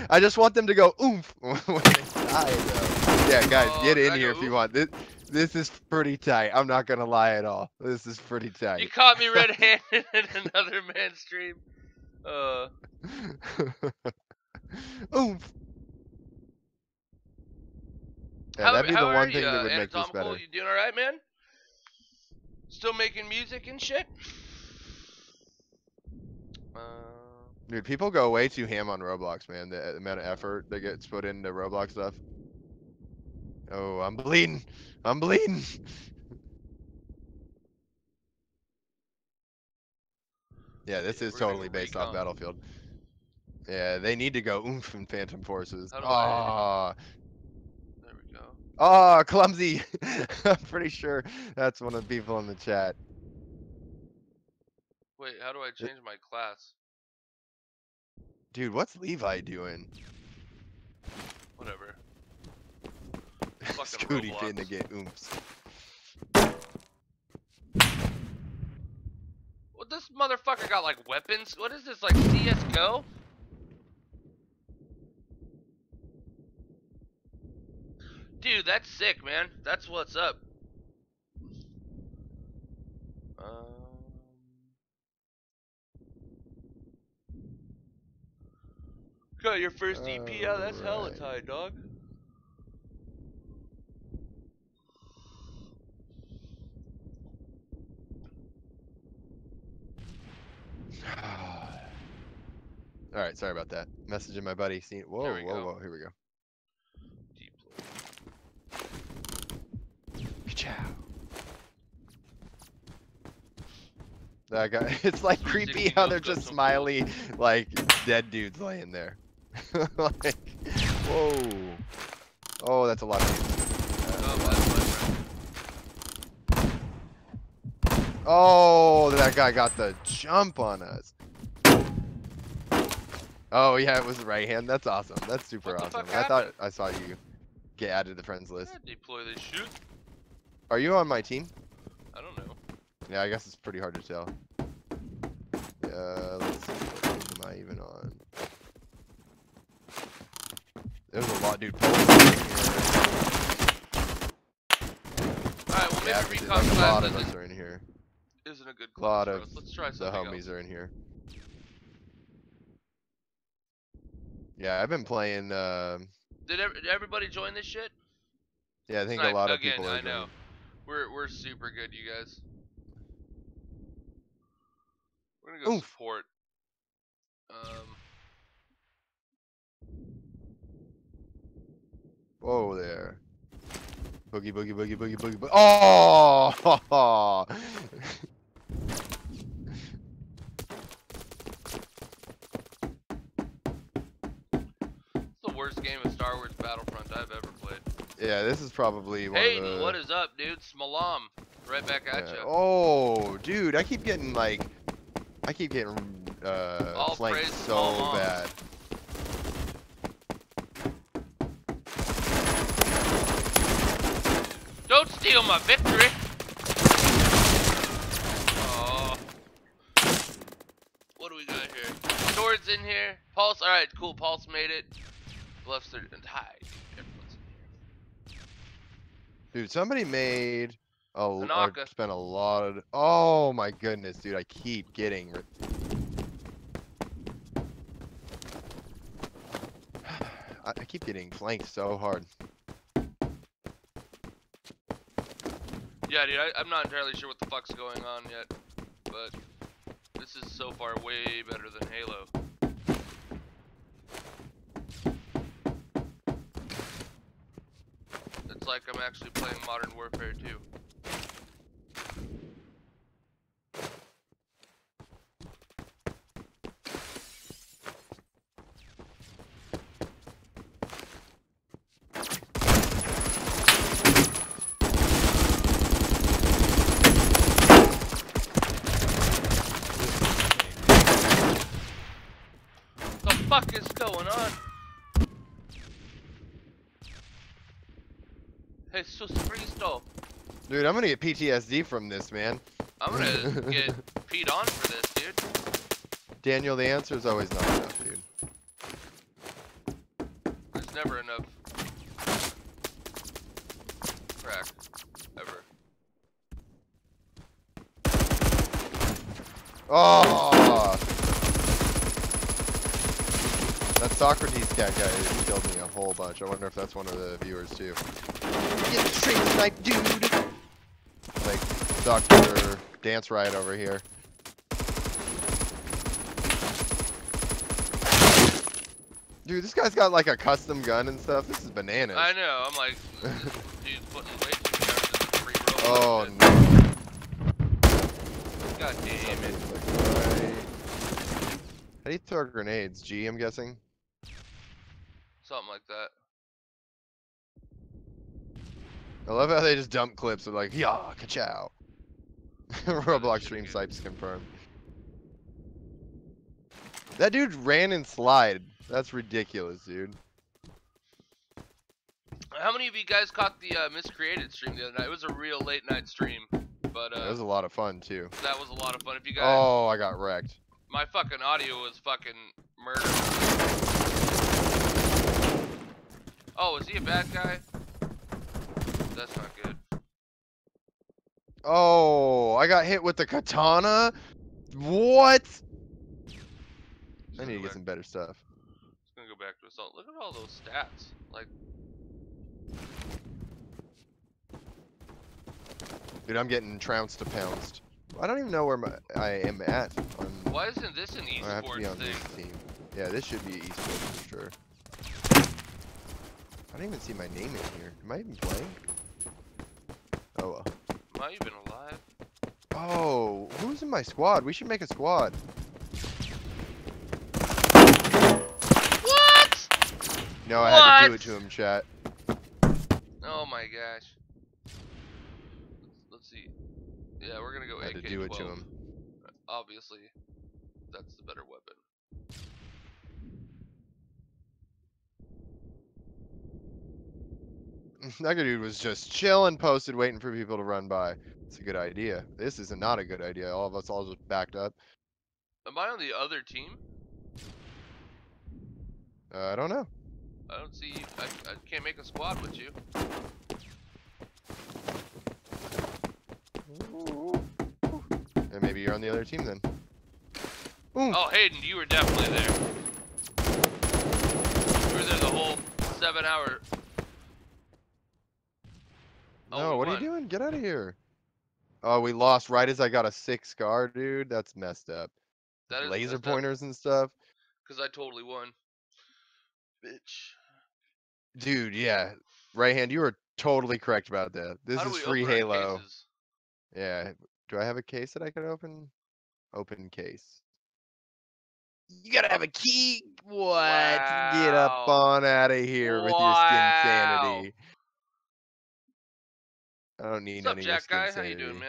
I just want them to go oomph when they die, though. Yeah, guys, oh, get in here if oomph. You want. This, this is pretty tight. I'm not gonna lie at all. This is pretty tight. You caught me red-handed in another man's stream. Uh. Oomph. Yeah, how, that'd be how the one thing you, that would uh, make this better. You doing all right, man? Still making music and shit. Uh. Dude, people go way too ham on Roblox, man. The, the amount of effort that gets put into Roblox stuff. Oh, I'm bleeding. I'm bleeding. Yeah, this is totally based off Battlefield. Yeah, they need to go oomph in Phantom Forces. Ah. There we go. Ah, clumsy. I'm pretty sure that's one of the people in the chat. Wait, how do I change my class? Dude, what's Levi doing? Whatever. Scooty in the game. Oops. Well, this motherfucker got like weapons. What is this, like C S G O? Dude, that's sick, man. That's what's up. Uh. Got your first E P out, that's right. Hella tight, dog. Alright, sorry about that. Messaging my buddy. See, whoa, whoa, go. Whoa, here we go. Ka-chow. That guy, it's like creepy how they're just smiley, like dead dudes laying there. Like, whoa. Oh, that's a lot of people. Oh, that guy got the jump on us. Oh, yeah, it was the right hand. That's awesome. That's super awesome. I thought I saw you get added to the friends list. Deploy this shoot. Are you on my team? I don't know. Yeah, I guess it's pretty hard to tell. Uh, let's see. What am I even on? There's a lot, dude. Alright, well, yeah, maybe recon like a lot of us are in here. Isn't a good class. A lot of let's try the homies else. Are in here. Yeah, I've been playing. Uh... Did, ev did everybody join this shit? Yeah, I think Snipe, a lot of again, people. Are I know. Joining. We're we're super good, you guys. We're gonna go Oof. Support. Um. Whoa there. Boogie, boogie, boogie, boogie, boogie, boogie. Oh! It's the worst game of Star Wars Battlefront I've ever played. Yeah, this is probably one Hayden, of the... what is up, dude? Smalam. Right back at yeah. you. Oh, dude, I keep getting, like, I keep getting uh, flanked so bad. Don't steal my victory! Oh. What do we got here? Swords in here. Pulse, alright, cool. Pulse made it. Bluffs are high. Dude, somebody made a or spent a lot of. Oh my goodness, dude! I keep getting. I, I keep getting flanked so hard. Yeah, dude, I, I'm not entirely sure what the fuck's going on yet, but this is so far way better than Halo. It's like I'm actually playing Modern Warfare two. What the fuck is going on? Jesus Christo. Dude, I'm gonna get P T S D from this, man. I'm gonna get peed on for this, dude. Daniel, the answer is always not enough, dude. There's never enough crack, ever. Oh! That Socrates cat guy killed me a whole bunch. I wonder if that's one of the viewers too. Get straight snipe, dude! Like, Doctor Dance Riot over here. Dude, this guy's got like a custom gun and stuff. This is bananas. I know, I'm like, this dude's putting way too much into the free roll. Oh no. God damn it. Like, right. How do you throw grenades? G, I'm guessing? Something like that. I love how they just dump clips of like, yah, ka-chow. Roblox stream snipes confirmed. That dude ran and slide. That's ridiculous, dude. How many of you guys caught the uh, Miscreated stream the other night? It was a real late night stream, but uh, that was a lot of fun too. That was a lot of fun. If you guys, oh, I got wrecked. My fucking audio was fucking murder. Oh, is he a bad guy? That's not good. Oh, I got hit with the katana? What? I need to get some better stuff. Just gonna go back to assault. Look at all those stats. Like, dude, I'm getting trounced to pounced. I don't even know where my, I am at. On, why isn't this an esports thing? This team. Yeah, this should be esports for sure. I don't even see my name in here. Am I even playing? Oh well. Am I even alive? Oh, who's in my squad? We should make a squad. What? No, I what? had to do it to him, chat. Oh my gosh. Let's see. Yeah, we're gonna go A K twelve. I had to do it to him. Obviously, that's the better weapon. That dude was just chilling, posted, waiting for people to run by. It's a good idea. This is not a good idea. All of us all just backed up. Am I on the other team? Uh, I don't know. I don't see you. I, I can't make a squad with you. Ooh, ooh, ooh. And maybe you're on the other team then. Ooh. Oh, Hayden, you were definitely there. You were there the whole seven hour. No, oh, what won. Are you doing? Get out of here. Oh, we lost right as I got a six scar, dude. That's messed up. That is laser pointers up. And stuff. Because I totally won. Bitch. Dude, yeah. Right hand, you were totally correct about that. This How is free Halo. Yeah. Do I have a case that I can open? Open case. You gotta have a key? What? Wow. Get up on out of here wow. with your skin sanity. I don't need What's any up, Jack guy? Sanity. How you doing, man?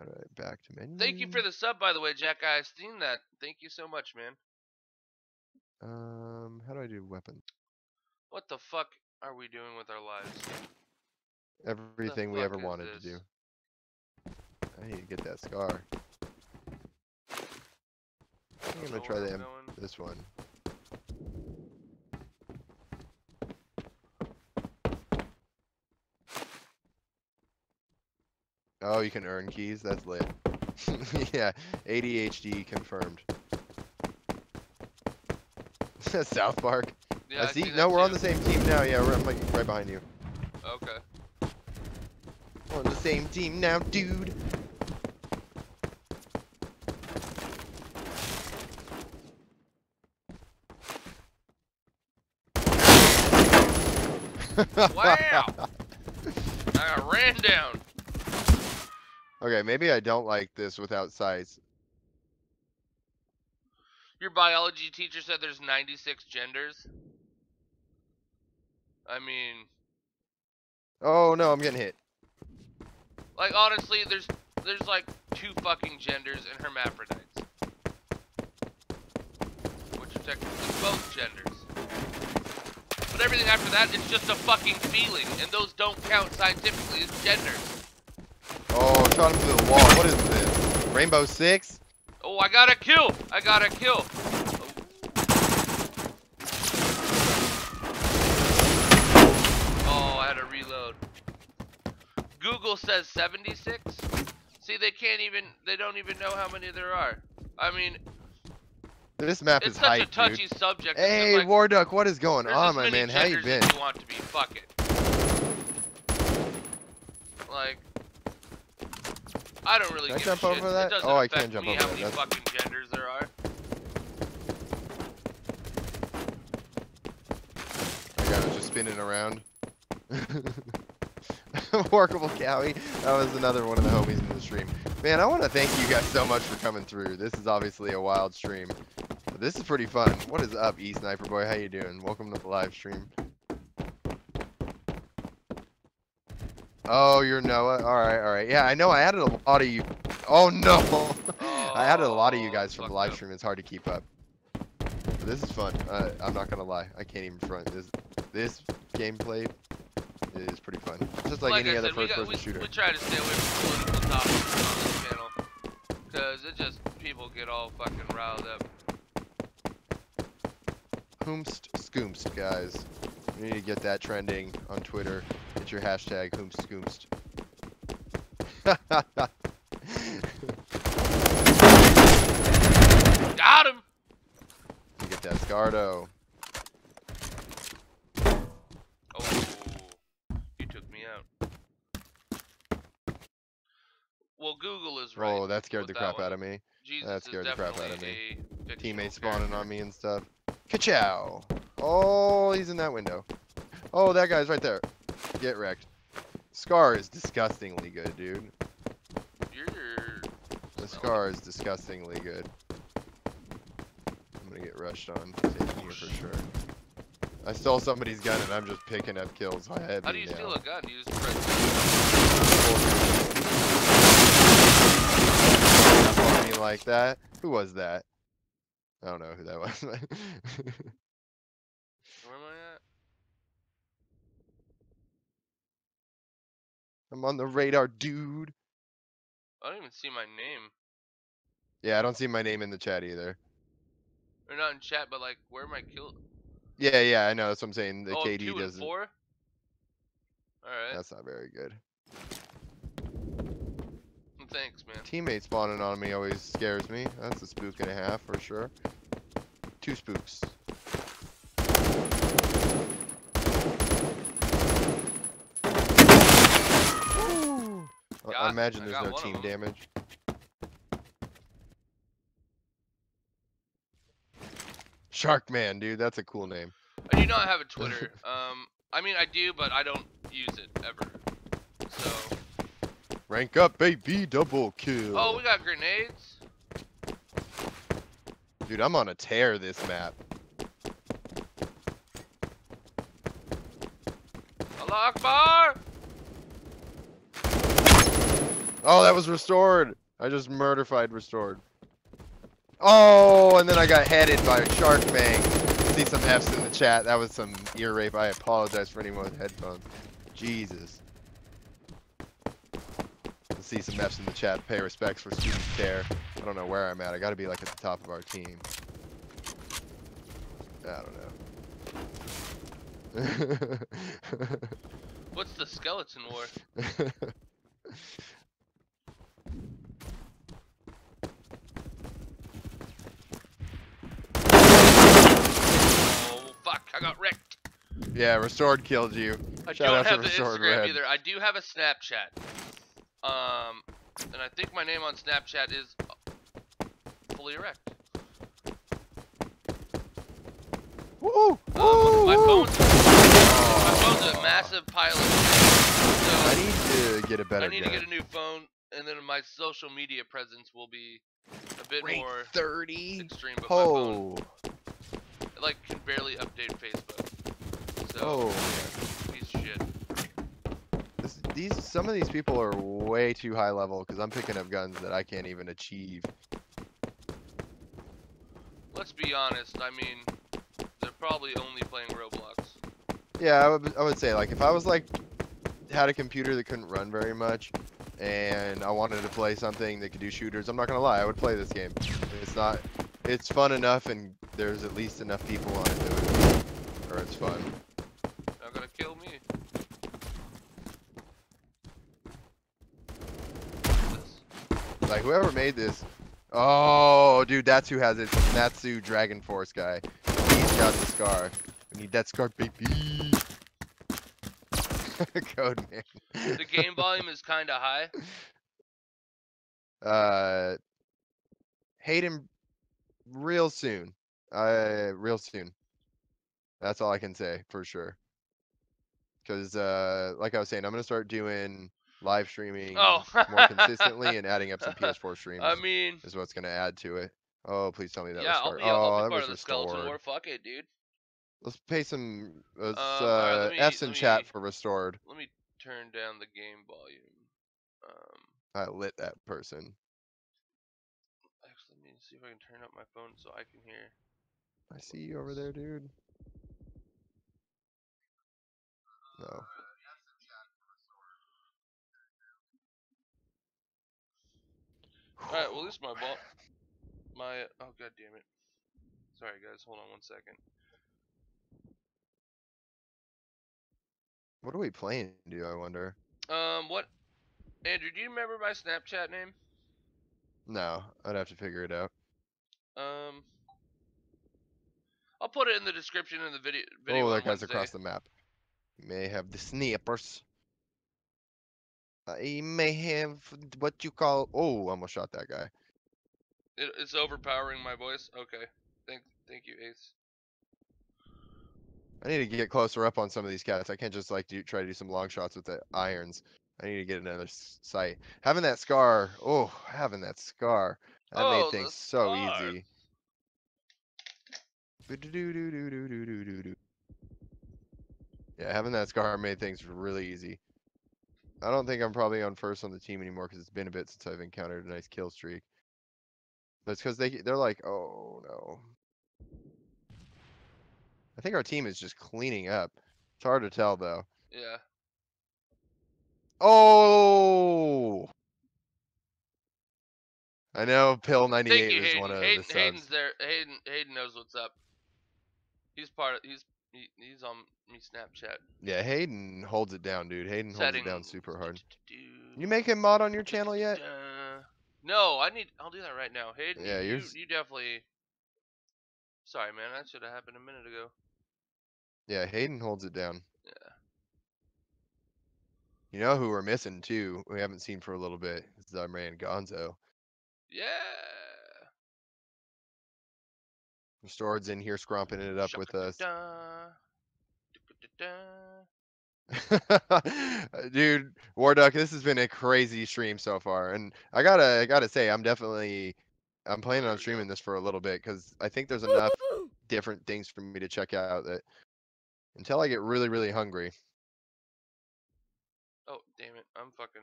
How do I back to menu? Thank you for the sub, by the way, Jack. I esteem that. Thank you so much, man. Um, how do I do weapons? What the fuck are we doing with our lives? Everything we ever wanted to do. I need to get that scar. I think I'm gonna try the M this one. Oh, you can earn keys? That's lit. Yeah, A D H D confirmed. South Park. Yeah, I see. I see no, we're too. on the same team now. Yeah, we're like right behind you. Okay. We're on the same team now, dude. Wow! I got ran down. Okay, maybe I don't like this without sights. Your biology teacher said there's ninety-six genders. I mean... Oh no, I'm getting hit. Like, honestly, there's there's like two fucking genders and hermaphrodites. Which are technically both genders. But everything after that, it's just a fucking feeling, and those don't count scientifically as genders. Oh, I shot him through the wall. What is this? Rainbow Six? Oh, I got a kill! I got a kill! Oh, oh I had to reload. Google says seventy-six? See, they can't even, they don't even know how many there are. I mean... This map is hype, dude. It's such a touchy subject. Hey, like, War Duck, what is going on, my man? How you been? You want to be, fuck it. Like... I don't really give a shit. It doesn't affect me how many fucking genders there are. I got it just spinning around. Workable Cowie. That was another one of the homies in the stream. Man, I want to thank you guys so much for coming through. This is obviously a wild stream. But this is pretty fun. What is up, E Sniper Boy? How you doing? Welcome to the live stream. Oh, you're Noah. All right, all right. Yeah, I know. I added a lot of you. Oh no, oh, I added a lot of you guys from the live stream. It's hard to keep up. But this is fun. Uh, I'm not gonna lie. I can't even front. This this gameplay is pretty fun. Just like, like any I other first-person shooter. We try to stay away from political topics on this channel, cause it just people get all fucking riled up. Hoomst scoomst, guys. We need to get that trending on Twitter. It's your hashtag hoomst scoomst. Got him! Get that Scardo. Oh, you took me out. Well, Google is right. Oh, that scared the crap out of me. That scared the crap out of me. Teammates spawning on me and stuff. Ka-chow! Oh, he's in that window. Oh, that guy's right there. Get wrecked. Scar is disgustingly good, dude. You're... The Scar is disgustingly good. I'm gonna get rushed on. Taking here for sure. I stole somebody's gun and I'm just picking up kills. I had How do you down. steal a gun? You just press me like that. Who was that? I don't know who that was. Where am I at? I'm on the radar, dude. I don't even see my name. Yeah, I don't see my name in the chat either. Or not in chat, but like, where am I killed? Yeah, yeah, I know. That's what I'm saying. The oh, K D two doesn't. Four? All right. That's not very good. Thanks, man. Teammate spawning on me always scares me. That's a spook and a half for sure. Two spooks. I imagine there's no team damage. Sharkman, dude, that's a cool name. I do not have a Twitter. um, I mean, I do, but I don't use it ever. So. Rank up, baby, double kill. Oh, we got grenades. Dude, I'm on a tear this map. Allah Akbar! Oh, that was Restored. I just murderfied Restored. Oh, and then I got headed by a shark bang. See some F's in the chat. That was some ear rape. I apologize for anyone with headphones. Jesus. Let's see some F's in the chat. Pay respects for student care. I don't know where I'm at. I gotta be like at the top of our team. I don't know. What's the skeleton war? Oh fuck! I got wrecked. Yeah, Restored killed you. I Shout don't out have to the Restored Instagram Red. Either. I do have a Snapchat. Um, and I think my name on Snapchat is Fully Erect. Woo! Um, Woo! My phone's, my phone's a massive pile of shit, so I need to get a better I need guy. to get a new phone, and then my social media presence will be a bit Rate more thirty extreme. But oh. my phone, I, like, can barely update Facebook. So, oh. Piece of shit. This, these, some of these people are way too high level, because I'm picking up guns that I can't even achieve. Let's be honest, I mean... They're probably only playing Roblox. Yeah, I would, I would say, like, if I was, like, had a computer that couldn't run very much, and I wanted to play something that could do shooters, I'm not gonna lie, I would play this game. It's not, it's fun enough, and there's at least enough people on it that would, or it's fun. Not gonna kill me. Like, whoever made this, oh, dude, that's who has it, Natsu Dragon Force guy. Got the scar. I need that scar, baby. Code name. The game volume is kind of high. Uh, hate him real soon. Uh, real soon. That's all I can say for sure. Because, uh, like I was saying, I'm gonna start doing live streaming oh. more consistently and adding up some P S four streams. I mean, is what's gonna add to it. Oh, please tell me that. Yeah, I'll be, oh, I'll be part of the Restored. Skeleton War. Fuck it, dude. Let's pay some let's, um, uh, right, let me, F's in me, chat for Restored. Let me turn down the game volume. Um, I lit that person. Actually, let me see if I can turn up my phone so I can hear. I see you over there, dude. No. All right, well, this is my ball. My, oh god damn it. Sorry guys, hold on one second. What are we playing, do I wonder? Um what Andrew, do you remember my Snapchat name? No, I'd have to figure it out. Um I'll put it in the description in the video video. Oh, that guy's Wednesday. Across the map. You may have the snipers. I may have what you call oh, I almost shot that guy. It, it's overpowering my voice. Okay. Thank thank you, Ace. I need to get closer up on some of these cats. I can't just like do, try to do some long shots with the irons. I need to get another sight. Having that scar. Oh, having that scar. That oh, made things so easy. Yeah, having that scar made things really easy. I don't think I'm probably on first on the team anymore because it's been a bit since I've encountered a nice kill streak. That's because they, they're like, oh, no. I think our team is just cleaning up. It's hard to tell, though. Yeah. Oh! I know Pill ninety-eight is one of Hayden, the Hayden's subs. There. Hayden, Hayden knows what's up. He's part of, he's, he, he's on me Snapchat. Yeah, Hayden holds it down, dude. Hayden Setting. holds it down super hard. You make him mod on your channel yet? No, I need. I'll do that right now. Hey, yeah, you, you definitely. Sorry, man. That should have happened a minute ago. Yeah, Hayden holds it down. Yeah. You know who we're missing too? We haven't seen for a little bit. It's our man Gonzo. Yeah. Restored's in here, scrumping it up Shaka with da us. Da. Dude, Warduck, this has been a crazy stream so far, and I gotta, I gotta say, I'm definitely, I'm planning on streaming this for a little bit because I think there's enough different things for me to check out that until I get really, really hungry. Oh damn it, I'm fucking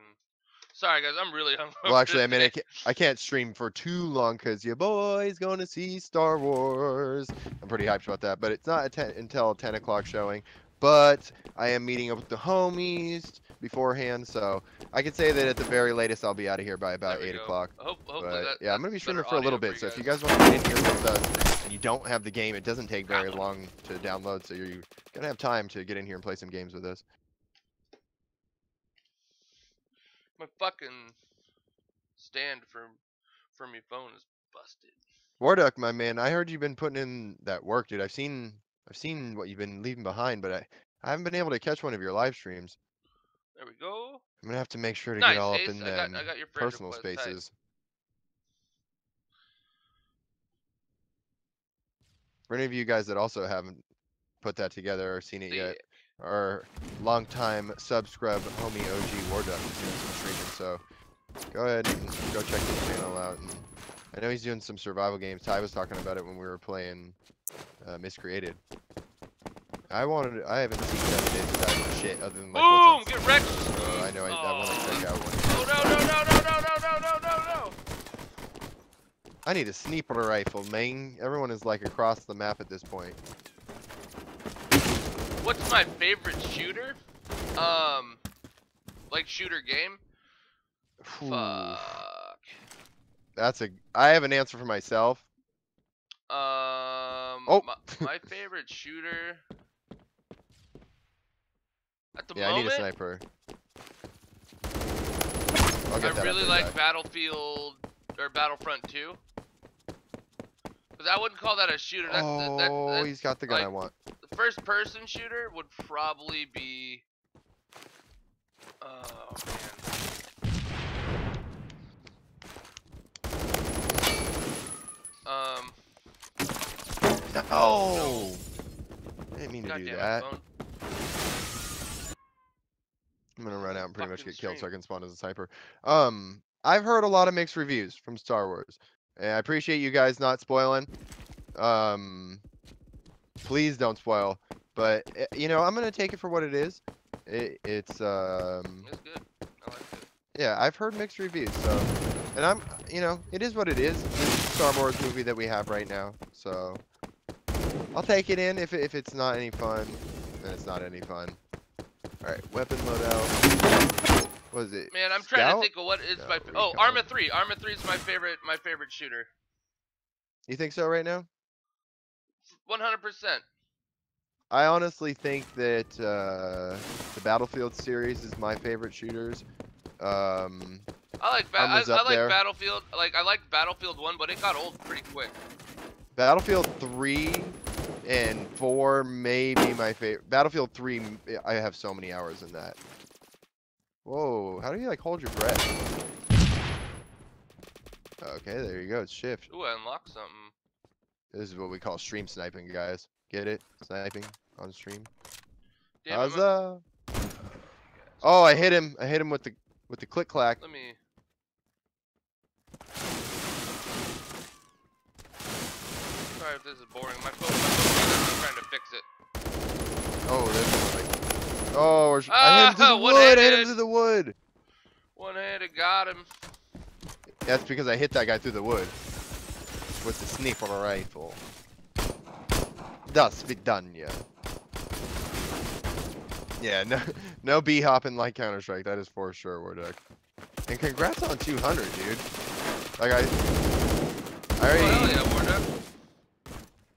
Sorry, guys, I'm really hung Well, actually, I mean, I can't, I can't stream for too long because your boy's going to see Star Wars. I'm pretty hyped about that, but it's not a ten, until ten o'clock showing. But I am meeting up with the homies beforehand, so I can say that at the very latest I'll be out of here by about eight o'clock. Hope, hopefully that, yeah, I'm going to be streaming for a little bit, so if you guys want to get in here with us and you don't have the game, it doesn't take very long to download, so you're going to have time to get in here and play some games with us. My fucking stand from, from your phone is busted. Warduck, my man, I heard you've been putting in that work, dude. I've seen... I've seen what you've been leaving behind, but I, I haven't been able to catch one of your live streams. There we go. I'm gonna have to make sure to nice, get all Ace. up in the um, personal spaces. For any of you guys that also haven't put that together or seen it See, yet, our longtime sub-scrub homie O G Warduck is doing some streaming, so go ahead and go check his channel out. And I know he's doing some survival games. Ty was talking about it when we were playing uh, Miscreated. I wanted to, I haven't seen seven days of that shit other than like Boom! Get wrecked! So I know I, I want to check out one. No, no, no, no, no, no, no, no, no, no! I need a sniper rifle, man. Everyone is like across the map at this point. What's my favorite shooter? Um, like shooter game? Ooh. Fuck. That's a, I have an answer for myself. Um, oh. my, my favorite shooter at the yeah, moment. Yeah, I need a sniper. I really like guy. Battlefield or Battlefront two. But I wouldn't call that a shooter. That's, oh, that, that, that's, he's got the gun like, I want. The first person shooter would probably be. Oh, man. Um. Oh! No. I didn't mean God to do that. I'm gonna run out and pretty Fucking much get stream. killed so I can spawn as a sniper. Um, I've heard a lot of mixed reviews from Star Wars. And I appreciate you guys not spoiling. Um, please don't spoil. But, you know, I'm gonna take it for what it is. It, it's, um... It's good. I like it. Yeah, I've heard mixed reviews, so... And I'm, you know, it is what it is. It's the Star Wars movie that we have right now, so... I'll take it in if, if it's not any fun. Then it's not any fun. Alright, weapon loadout. What is it? Man, I'm Scout? trying to think of what is no, my... Oh, Arma three. Arma three is my favorite, my favorite shooter. You think so right now? one hundred percent. I honestly think that uh, the Battlefield series is my favorite shooters. Um, I like, ba I, I like Battlefield. Like, I liked Battlefield one, but it got old pretty quick. Battlefield three... And four may be my favorite. Battlefield three, I have so many hours in that. Whoa, how do you like hold your breath? Okay, there you go, it's shift. Ooh, I unlocked something. This is what we call stream sniping, guys. Get it? Sniping on stream. Damn, How's up? A... Oh, I hit him. I hit him with the with the click clack. Let me. Sorry if this is boring. My phone. Trying to fix it. Oh, there's like... Oh, or... ah, I hit him to the wood! I hit him to the wood! One-handed got him. That's because I hit that guy through the wood. With the sniper rifle. Das Vidania. Yeah, no, no B-hopping like Counter-Strike. That is for sure, Warduck. And congrats on two hundred, dude. Like, I... I already... Oh, hell yeah, Warduck.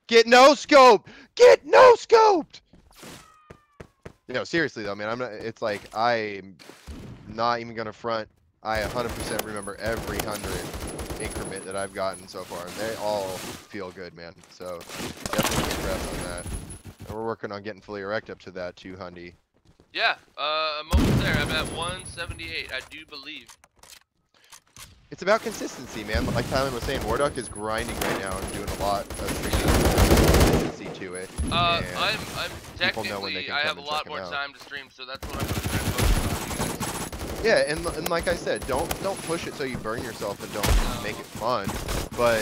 Get no scoped! Get no scoped! You know, seriously though, man, I'm not, it's like, I'm not even gonna front. I one hundred percent remember every one hundred increment that I've gotten so far, and they all feel good, man. So, definitely congrats on that. And we're working on getting Fully Erect up to that too, Hundy. Yeah, uh, I'm almost there. I'm at one seventy-eight, I do believe. It's about consistency, man. Like Tyler was saying, Warduck is grinding right now and doing a lot of consistency to it. Uh, I'm, I'm technically, I have a lot more time to stream, so that's what I'm going to try and focus on. Yeah, and, and like I said, don't don't push it so you burn yourself and don't no. make it fun. But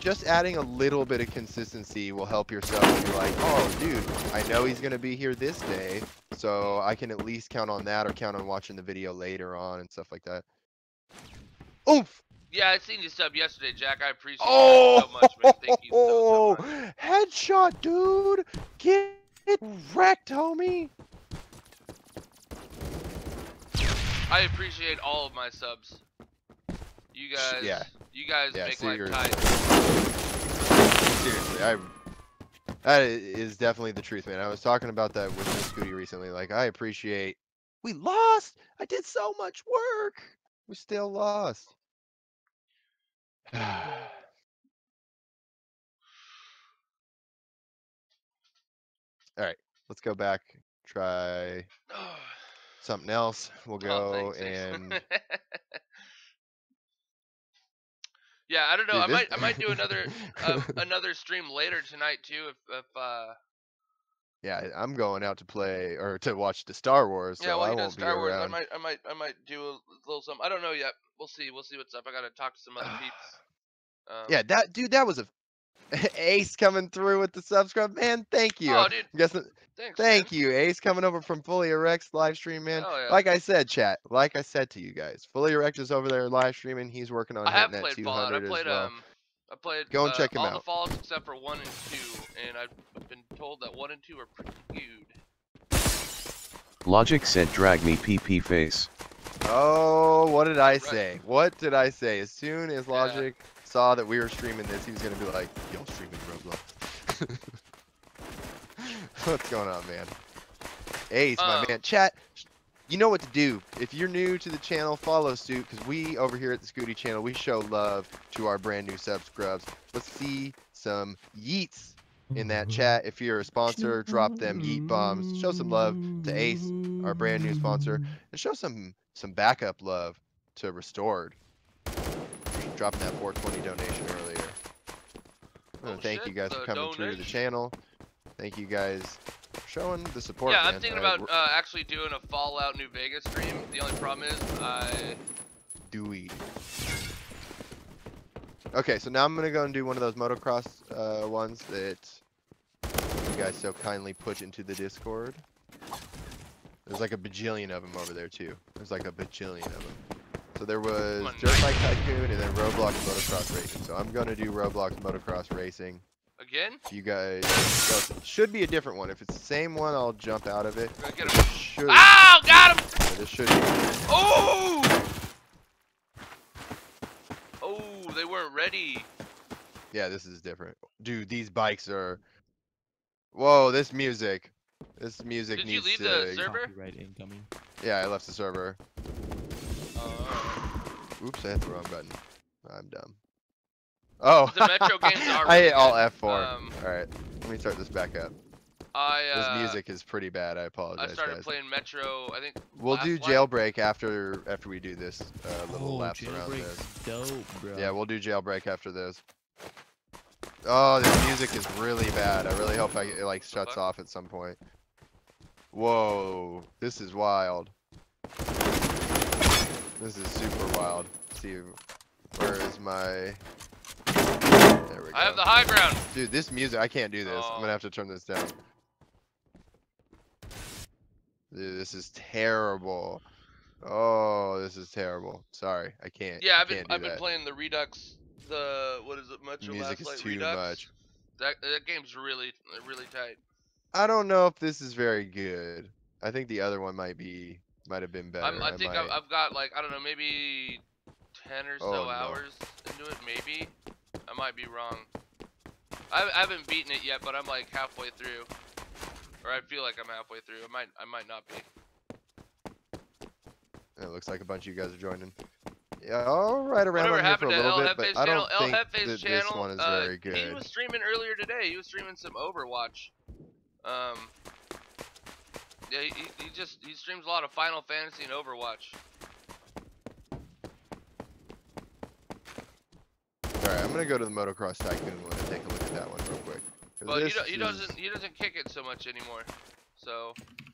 just adding a little bit of consistency will help yourself. You're like, oh, dude, I know he's going to be here this day, so I can at least count on that or count on watching the video later on and stuff like that. oomph. Yeah, I seen you sub yesterday, Jack. I appreciate oh. that so much, man. Thank you so, so much. Headshot, dude. Get wrecked, homie. I appreciate all of my subs. You guys, yeah. you guys yeah, make seriously. life tight. Seriously, I. That is definitely the truth, man. I was talking about that with Scooty recently. Like, I appreciate. We lost. I did so much work. We still lost. All right, let's go back, try something else. We'll go oh, thanks, and thanks. Yeah, I don't know. Dude, I this... might I might do another uh, another stream later tonight too. If if uh. Yeah, I'm going out to play or to watch the Star Wars. So yeah, well, I won't Star be Wars. Around. I might I might I might do a little something. I don't know yet. We'll see. We'll see what's up. I gotta talk to some other peeps. Um, yeah, that dude, that was a Ace coming through with the subscribe, man. Thank you. Oh, dude. Guessing, Thanks, thank man. you, Ace, coming over from Fully Erect's live stream, man. Oh, yeah. Like I said, chat. Like I said to you guys, Fully Erect is over there live streaming. He's working on. I have played Fallout. I played well. um, I played. Go and uh, check him all out. The Fallouts except for one and two, and I've been told that one and two are pretty good. Logic said, "Drag me, P P face." Oh, what did I say? Right. What did I say? As soon as Logic yeah. saw that we were streaming this, he was gonna be like, "Yo, streaming Roblox." What's going on, man? Ace, um, my man. Chat, you know what to do. If you're new to the channel, follow suit, because we over here at the Scooty channel, we show love to our brand new subscribers. Let's see some yeets in that chat. If you're a sponsor, drop them yeet bombs. Show some love to Ace, our brand new sponsor, and show some some backup love to Restored. Dropping that four twenty donation earlier. Oh, thank shit, you guys for coming through the channel. Thank you guys for showing the support. Yeah, man. I'm thinking I, about uh, actually doing a Fallout New Vegas stream. The only problem is I... Do we? Okay, so now I'm going to go and do one of those motocross uh, ones that you guys so kindly put into the Discord. There's like a bajillion of them over there, too. There's like a bajillion of them. So there was Dirt Bike Tycoon and then Roblox Motocross Racing. So I'm going to do Roblox Motocross Racing. Again? If you guys... So it should be a different one. If it's the same one, I'll jump out of it. Get him. It should... Oh, got him! Yeah, this should be... Oh! Oh, they weren't ready. Yeah, this is different. Dude, these bikes are... Whoa, this music. This music Did needs to... Did you leave to... the server? Copyright incoming. Yeah, I left the server. Oops, I hit the wrong button. I'm dumb. Oh, the Metro games are really I hit all F four. Um, Alright, let me start this back up. I, uh, this music is pretty bad, I apologize, I started guys. playing Metro, I think... We'll do Jailbreak line. after after we do this uh, little oh, laps around this. Dope, bro. Yeah, we'll do Jailbreak after this. Oh, this music is really bad. I really hope I, it like shuts off at some point. Whoa, this is wild. This is super wild. Let's see, where is my? There we go. I have the high ground. Dude, this music, I can't do this. Oh. I'm gonna have to turn this down. Dude, this is terrible. Oh, this is terrible. Sorry, I can't. Yeah, I've been I've been that. playing the Redux. The what is it? Much the music last is too Redux. much. That that game's really really tight. I don't know if this is very good. I think the other one might be. Might have been better. I'm, I think I I've, I've got like I don't know maybe ten or so oh, no. hours into it. Maybe I might be wrong. I, I haven't beaten it yet, but I'm like halfway through, or I feel like I'm halfway through. I might I might not be. It looks like a bunch of you guys are joining. Yeah, all right around here for a little bit, but I don't think that this one is very good. He was streaming earlier today. He was streaming some Overwatch. Um. Yeah, he, he just, he streams a lot of Final Fantasy and Overwatch. Alright, I'm gonna go to the Motocross Tycoon one and take a look at that one real quick. Well, he, do, he, is... doesn't, he doesn't kick it so much anymore, so,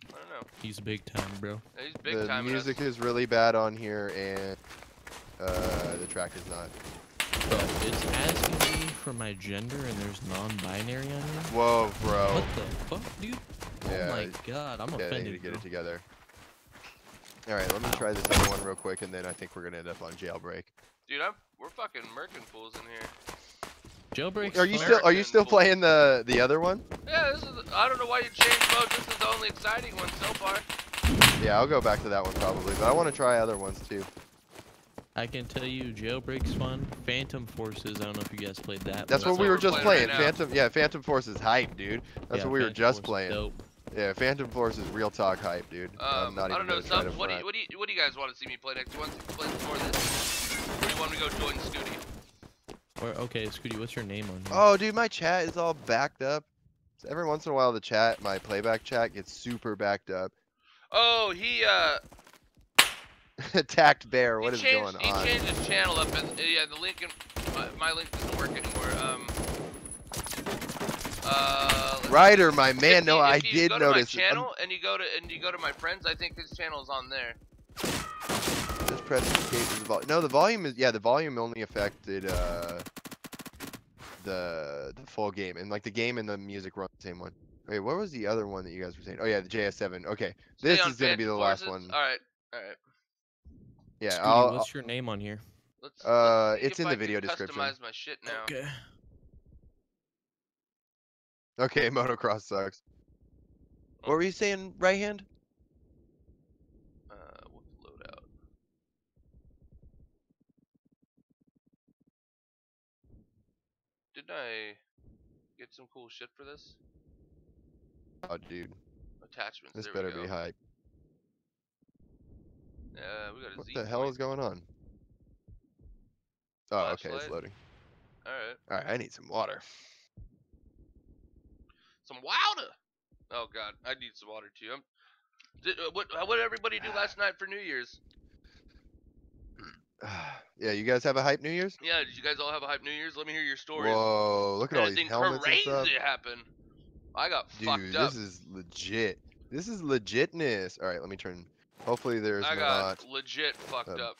I don't know. He's big time, bro. Yeah, he's big the time. The music is really bad on here, and uh, the track is not. Bro, it's asking me for my gender, and there's non-binary on here? Whoa, bro. What the fuck, dude? Yeah, oh my god, I'm yeah, offended. I need to get bro. it together. Alright, let me try this other one real quick, and then I think we're gonna end up on Jailbreak. Dude, I'm, we're fucking murking fools in here. Jailbreak. Are you still Are you still fools. playing the the other one? Yeah, this is. I don't know why you changed mode. This is the only exciting one so far. Yeah, I'll go back to that one probably, but I want to try other ones too. I can tell you, Jailbreak's fun. Phantom Forces. I don't know if you guys played that. That's, that's what we were just playing. playing. Right Phantom. Yeah, Phantom Forces hype, dude. That's yeah, what we Phantom were just Force playing. Dope. Yeah, Phantom Force is real talk hype, dude. Um, I'm not I don't even know, some, what, do you, what, do you, what do you guys want to see me play next? Do you want to play before this? Or do you want me to go join Scooty? Or, okay, Scooty, what's your name on here? Oh, dude, my chat is all backed up. So every once in a while, the chat, my playback chat gets super backed up. Oh, he, uh... Attacked Bear, what is changed, going he on? He changed his channel up. And, uh, yeah, the link, in, my, my link doesn't work anymore. Um... Uh, Ryder, my man, no, I did notice. If you go to my channel and you go to and you go to my friends, I think his channel is on there. Just press escape. The vol no, the volume is yeah, the volume only affected uh the the full game, and like the game and the music run the same one. Wait, what was the other one that you guys were saying? Oh yeah, the J S seven. Okay, this is gonna be the last one. All right, all right. Yeah, Scooty, I'll, what's I'll, your name on here? Let's, uh, let's it's in the video description. Customize my shit now. Okay. Okay, motocross sucks. Oh. What were you saying, right hand? Uh, we'll load out. Didn't I get some cool shit for this? Oh, dude. Attachments. This there better be hype. Uh, we got a what Z the point. hell is going on? Oh, Flashlight. Okay, it's loading. All right. All right, I need some water. Some water. Oh god, I need some water too. I'm, did, uh, what, what did everybody do last night for New Year's? Yeah, you guys have a hype New Year's? Yeah, did you guys all have a hype New Year's? Let me hear your stories. Whoa, look at all these helmets and stuff. Anything crazy happened. I got Dude, fucked up. This is legit. This is legitness. All right, let me turn. Hopefully there's I not. I got legit fucked um, up.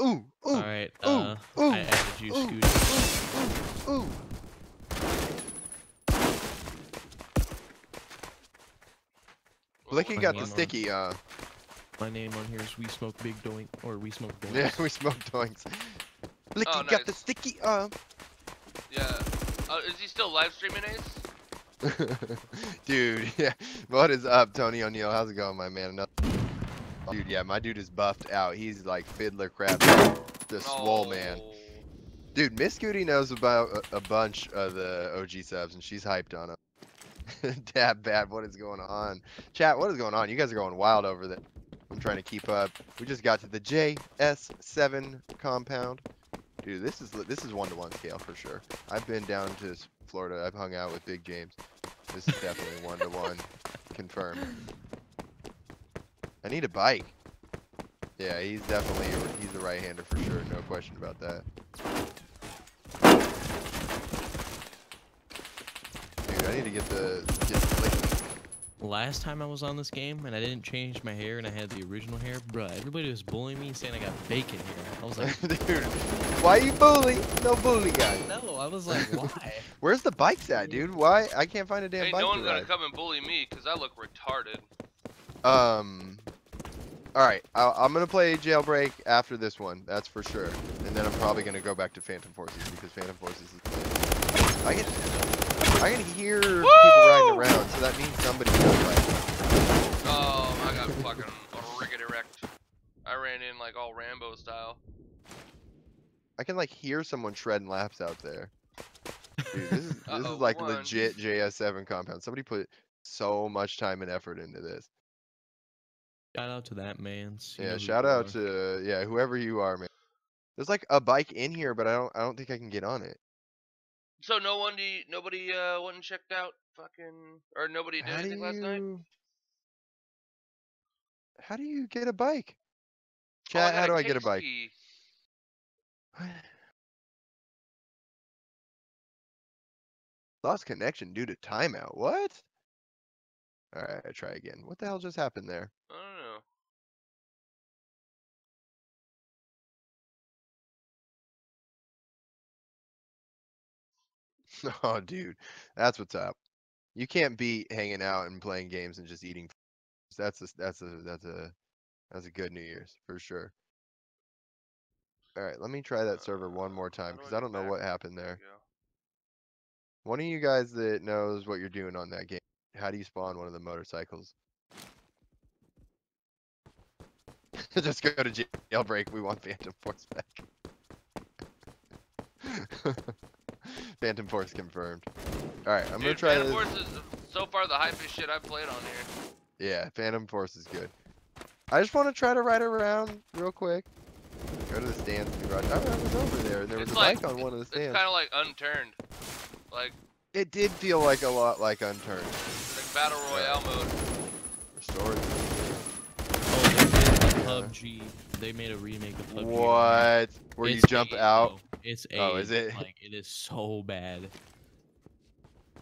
Ooh, ooh. All right. Ooh, uh, ooh, I added you, Scooty. Ooh, ooh, ooh. Blicky got the sticky, on, uh... My name on here is We Smoke Big Doink, or We Smoke Doinks. Yeah, We Smoke Doinks. Blicky oh, nice. got the sticky, uh... Yeah. Uh, is he still live streaming, Ace? Dude, yeah. What is up, Tony O'Neill? How's it going, my man? Another... Dude, yeah, my dude is buffed out. He's like Fiddler Crab, the swole oh. man. Dude, Miss Scooty knows about a, a bunch of the O G subs, and she's hyped on him. Dab bad, what is going on? Chat, what is going on? You guys are going wild over there. I'm trying to keep up. We just got to the J S seven compound. Dude, this is this is one-to-one scale for sure. I've been down to Florida. I've hung out with Big James. This is definitely one-to-one. Confirmed. I need a bike. Yeah, he's definitely he's a right-hander for sure. No question about that. I need to get the, get the last time I was on this game and I didn't change my hair and I had the original hair, bruh, everybody was bullying me saying I got bacon hair. I was like, dude, why you bully? No bully guy. No, I was like, why? Where's the bikes at, dude? Why? I can't find a damn hey, bike. No one's gonna come and bully me because I look retarded. Um, alright, I'm gonna play Jailbreak after this one, that's for sure. And then I'm probably gonna go back to Phantom Forces because Phantom Forces is I get. I can hear Woo! people riding around, so that means somebody does like Oh, I got fucking rigged erect. I ran in like all Rambo style. I can like hear someone shredding laps out there. Dude, this is, this uh -oh, is like one. legit J S seven compound. Somebody put so much time and effort into this. Shout out to that man. See yeah, shout out are. to yeah whoever you are, man. There's like a bike in here, but I don't I don't think I can get on it. So no one, do you, nobody, uh, went and checked out fucking, or nobody did how anything you, last night? How do you get a bike? Chat, oh, how do I get a bike? Lost connection due to timeout. What? All right, I try again. What the hell just happened there? I don't know. Oh, dude, that's what's up. You can't beat hanging out and playing games and just eating. that's a that's a that's a that's a good New Year's for sure. All right, let me try that server one more time because I don't know what happened there. One of you guys that knows what you're doing on that game, how do you spawn one of the motorcycles? Just go to jailbreak. We want Phantom Force back. Phantom Force confirmed. All right, I'm Dude, gonna try Phantom this. Force is so far the hypest shit I've played on here. Yeah, Phantom Force is good. I just want to try to ride around real quick. Go to the stands. I was over there, and there was it's a like, bike on one of the stands. It's kind of like Unturned. Like it did feel like a lot like Unturned. Like battle royale yeah. mode. Restored. P U B G. They made a remake of P U B G. What? Where you jump out? It's a. Oh, is it? Like it is so bad.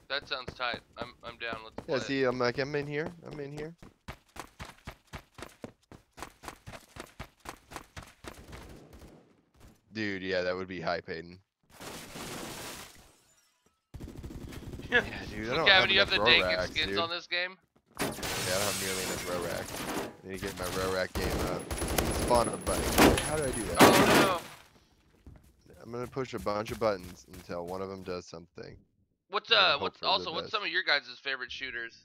That sounds tight. I'm I'm down with. Yeah, see, I'm like I'm in here. I'm in here. Dude, yeah, that would be hype, Hayden. Yeah, dude. I don't have enough row racks, dude. On this game? Yeah, I don't have nearly enough row racks. I need to get my row rack game up. Spawn a button. How do I do that? Oh no! I'm gonna push a bunch of buttons until one of them does something. What's uh? What's also what's some of your guys' favorite shooters?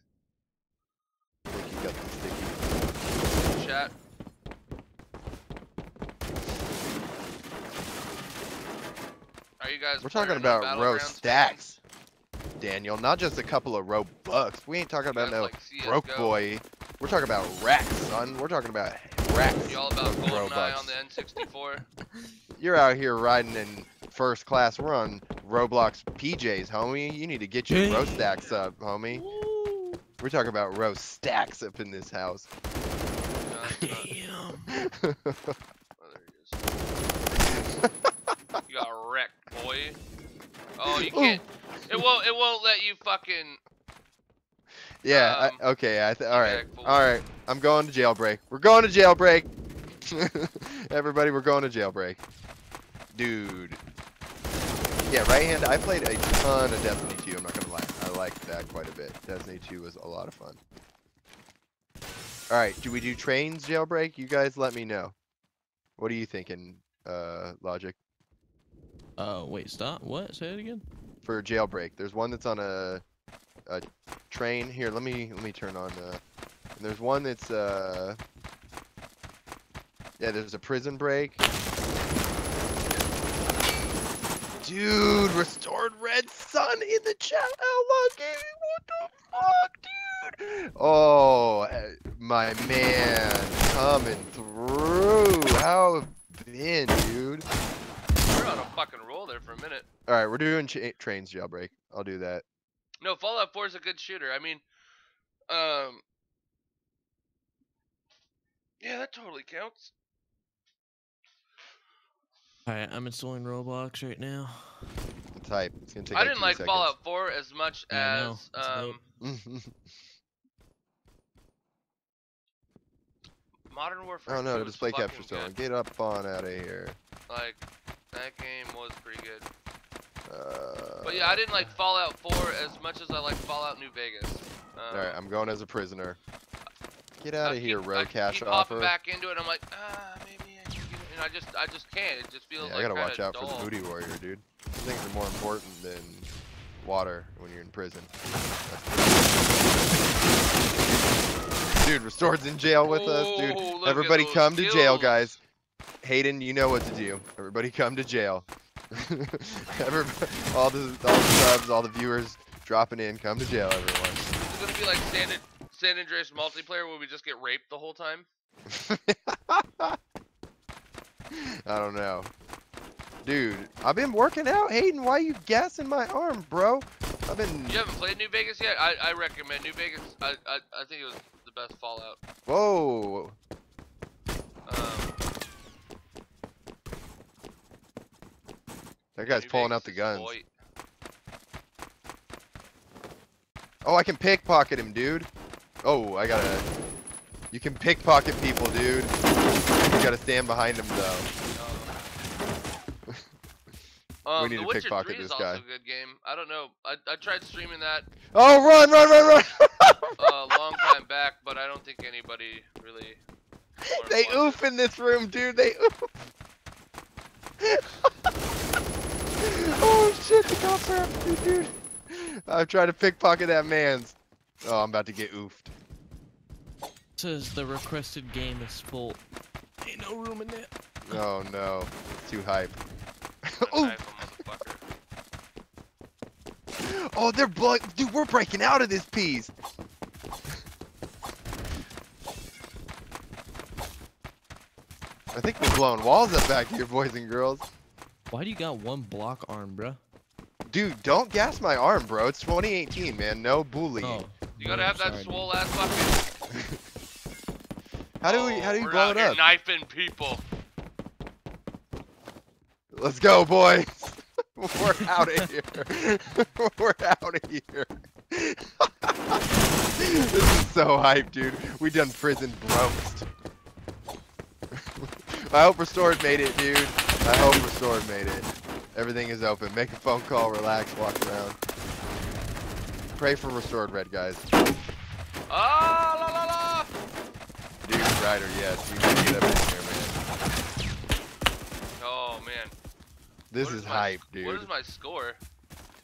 I think you got the sticky. Chat. Are you guys? We're talking about row stacks, Daniel. Not just a couple of row bucks. We ain't talking about no broke boy. We're talking about racks, son. We're talking about racks. You all about GoldenEye on the N sixty-four? You're out here riding in first class. We're on Roblox P Js, homie. You need to get your row stacks up, homie. Woo. We're talking about row stacks up in this house. Damn. Well, there you got wrecked, boy. Oh, you can't. Ooh. It won't. It won't let you fucking. Yeah, um, I, okay, I th all right, all right, I'm going to jailbreak. We're going to jailbreak! Everybody, we're going to jailbreak. Dude. Yeah, right hand, I played a ton of Destiny two, I'm not gonna lie. I liked that quite a bit. Destiny two was a lot of fun. All right, do we do trains jailbreak? You guys let me know. What are you thinking, uh, Logic? Uh, wait, stop, what? Say it again? For jailbreak, there's one that's on a... a train here. Let me let me turn on the. And there's one that's uh. Yeah, there's a prison break. Dude, restored red sun in the chat. How lucky! What the fuck, dude? Oh, my man, coming through. How have you been, dude? We're on a fucking roll there for a minute. All right, we're doing cha trains jailbreak. I'll do that. No, Fallout four is a good shooter. I mean, um, yeah, that totally counts. All right, I'm installing Roblox right now. Type. It's gonna take. I didn't like seconds. Fallout four as much as um, Modern Warfare. Oh no, the display capture stolen. Get up on out of here. Like that game was pretty good. Uh, but yeah, I didn't like Fallout four as much as I like Fallout New Vegas. Um, Alright, I'm going as a prisoner. Get out of here, road cash offer. I keep back into it, I'm like, ah, maybe I can get it. And I just, I just can't. It just feels yeah, like I gotta watch out dull. for the booty warrior, dude. Things are more important than water when you're in prison. Dude, Restored's in jail with oh, us, dude. Everybody come to kills. jail, guys. Hayden, you know what to do. Everybody come to jail. Everybody, all the all the subs, all the viewers dropping in, come to jail, everyone. It's gonna be like San, San Andreas multiplayer where we just get raped the whole time. I don't know, dude. I've been working out, Hayden. Why are you gassing my arm, bro? I've been. You haven't played New Vegas yet? I I recommend New Vegas. I I, I think it was the best Fallout. Whoa. Um. That guy's pulling out the guns. Oh, I can pickpocket him, dude. Oh, I gotta... You can pickpocket people, dude. You gotta stand behind him, though. Um, we need to pickpocket this guy. The Witcher three is also a good game. I don't know. I, I tried streaming that. Oh, run, run, run, run! A long time back, but I don't think anybody really... They oof in this room, dude. They oof. Oh, shit. The cops are after me, dude. I'm trying to pickpocket that man's. Oh, I'm about to get oofed. Says the requested game is full. Ain't no room in there. Oh, no. It's too hype. Oh. Oh, they're blood. Dude, we're breaking out of this piece. I think we're blowing walls up back here, boys and girls. Why do you got one block arm, bro? Dude, don't gas my arm, bro. It's twenty eighteen, man. No bullying. Oh, you gotta have that swole ass bucket. How do we? How do you blow it up? We're knifing people. Let's go, boys. We're out of here. We're out of here. This is so hype, dude. We done prison broached. I hope Restored made it, dude. I hope Restored made it. Everything is open. Make a phone call, relax, walk around. Pray for Restored, red guys. Ah, la la la! Dude, Ryder, yes. You can get up in here, man. Oh, man. This is, is my, hype, dude. What is my score?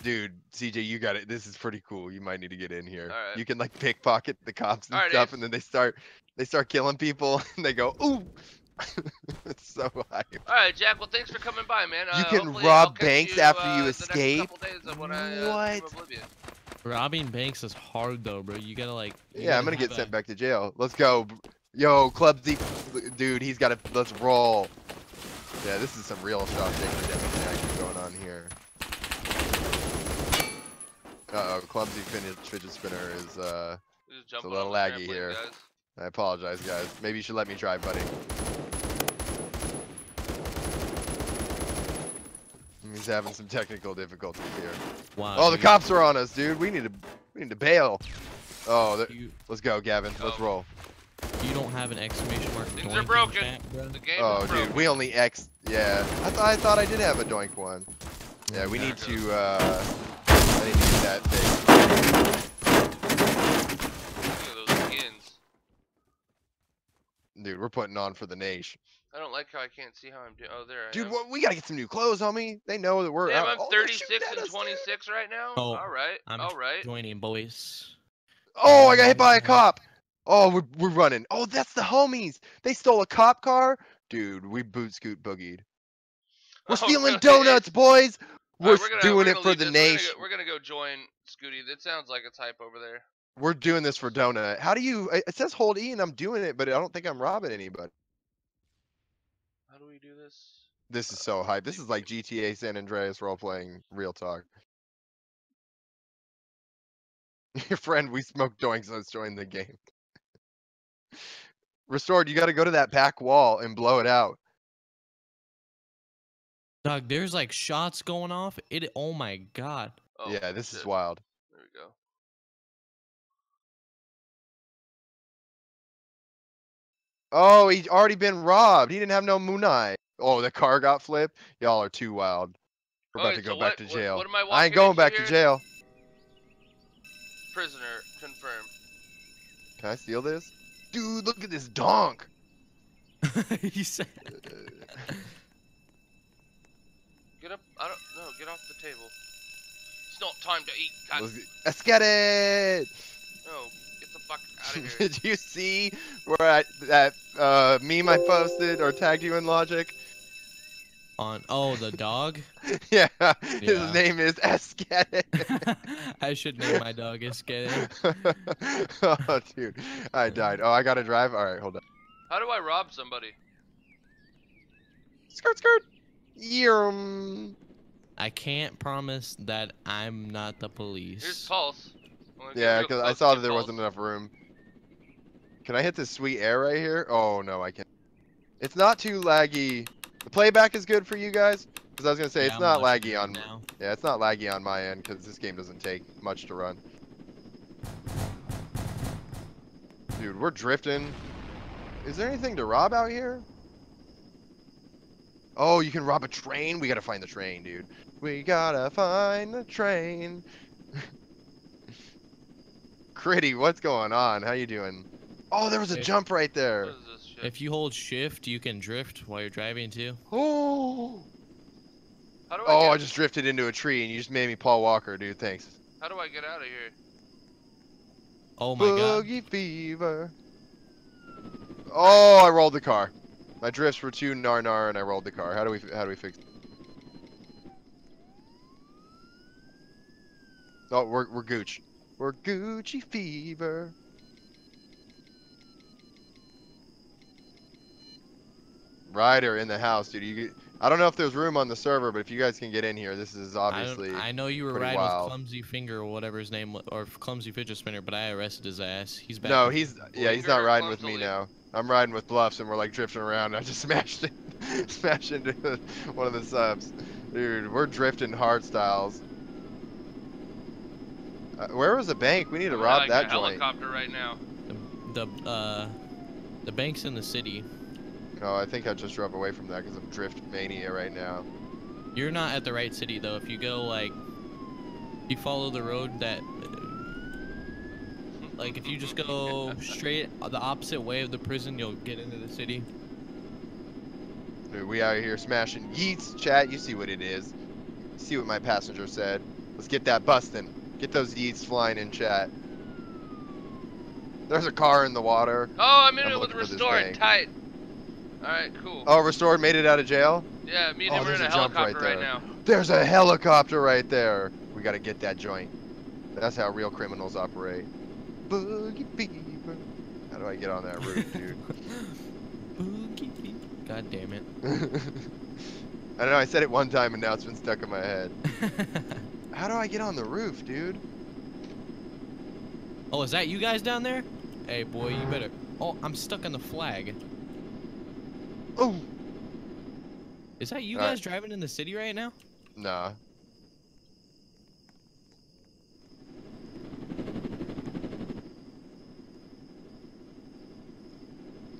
Dude, C J, you got it. This is pretty cool. You might need to get in here. All right. You can, like, pickpocket the cops and All stuff, right, and then they start, they start killing people, and they go, ooh! It's so hype. All right, Jack. Well, thanks for coming by, man. You uh, can rob banks you, after uh, you escape. What? I, uh, Robbing banks is hard, though, bro. You gotta like. Yeah, I'm gonna get a... sent back to jail. Let's go, yo, Club Z, dude. He's gotta. Let's roll. Yeah, this is some real stuff going on here. Uh oh, Club Z fidget spinner is uh, it's a little laggy here. Guys. I apologize, guys. Maybe you should let me try, buddy. He's having some technical difficulties here. Wow, oh, the dude. cops are on us, dude. We need to, we need to bail. Oh, you, let's go, Gavin. Oh. Let's roll. You don't have an exclamation mark. Things are broken. Back, the game oh, is dude, broken. we only X. Yeah, I thought I thought I did have a doink one. Yeah, we need to. Uh, I need to do that thing. Look at those skins. Dude, we're putting on for the nation. I don't like how I can't see how I'm doing. Oh, there I Dude, am. Well, we gotta get some new clothes, homie. They know that we're Damn, out. I'm oh, thirty-six and twenty-six dude. right now. Oh, all right, I'm all right. joining, boys. Oh, I got hit by a cop. Oh, we're, we're running. Oh, that's the homies. They stole a cop car. Dude, we boot scoot boogied. We're oh, stealing God. donuts, boys. We're, right, we're gonna, doing we're it for the this. nation. We're gonna, go, we're gonna go join Scooty. That sounds like it's hype over there. We're doing this for donut. How do you? It says hold E and I'm doing it, but I don't think I'm robbing anybody. How do we do this? This is so hype. This is like G T A San Andreas role-playing real talk. Your friend, we smoked doinks, let's join the game. Restored, you gotta go to that back wall and blow it out. Dog, there's like shots going off. It. Oh my god. Oh, yeah, this shit. is wild. There we go. Oh, he's already been robbed. He didn't have no Moonai. Oh, the car got flipped. Y'all are too wild. We're about okay, to go so back what, to jail. What, what I, I ain't going back here? to jail. Prisoner confirmed. Can I steal this? Dude, look at this donk. He said. Uh, get up. I don't know. Get off the table. It's not time to eat. God. Let's get it. Oh. Fuck out of here. Did you see where I, that uh, meme I posted or tagged you in Logic? On oh the dog. yeah, yeah, his name is Eskedet. I should name my dog Eskedet. Oh dude, I died. Oh, I gotta drive. All right, hold on. How do I rob somebody? Skirt, skirt. Yum. I can't promise that I'm not the police. Here's Pulse. Yeah, because I saw that there wasn't enough room. Can I hit this sweet air right here? Oh, no, I can't. It's not too laggy. The playback is good for you guys. Because I was going to say, yeah, it's not laggy on... Now. Yeah, it's not laggy on my end, because this game doesn't take much to run. Dude, we're drifting. Is there anything to rob out here? Oh, you can rob a train? We gotta find the train, dude. We gotta find the train. Critty, what's going on? How you doing? Oh, there was a jump right there. If you hold shift, you can drift while you're driving too. Oh. How do I oh, get... I just drifted into a tree and you just made me Paul Walker, dude. Thanks. How do I get out of here? Oh my Boogie god. Boogie fever. Oh, I rolled the car. My drifts were too nar nar, and I rolled the car. How do we how do we fix? Oh, we're we're Gooch. We're Gucci fever. Ryder in the house, dude. You, I don't know if there's room on the server, but if you guys can get in here, this is obviously. I, I know you were riding wild with Clumsy Finger or whatever his name was, or Clumsy Fidget Spinner, but I arrested his ass. He's back. No, he's yeah, he's not riding with me now. I'm riding with Bluffs, and we're like drifting around. And I just smashed it, smashed into one of the subs, dude. We're drifting hard styles. Uh, where was the bank? We need to rob that joint. Helicopter right now. The the, uh, the bank's in the city. Oh, I think I just drove away from that because of drift mania right now. You're not at the right city though. If you go like, you follow the road that, like if you just go straight the opposite way of the prison, you'll get into the city. Dude, we out here smashing yeets, chat. You see what it is. You see what my passenger said. Let's get that bustin'. Get those yeets flying in, chat. There's a car in the water. Oh, I'm in I'm it with Restored. Tight. Alright, cool. Oh, Restored made it out of jail? Yeah, me and him oh, are in a, a helicopter right, right now. There's a helicopter right there. We gotta get that joint. That's how real criminals operate. Boogie Beaver. How do I get on that roof, dude? Boogie Beaver. God damn it. I don't know, I said it one time and now it's been stuck in my head. How do I get on the roof, dude? Oh, is that you guys down there? Hey, boy, you better... Oh, I'm stuck on the flag. Oh! Is that you All guys right. driving in the city right now? Nah.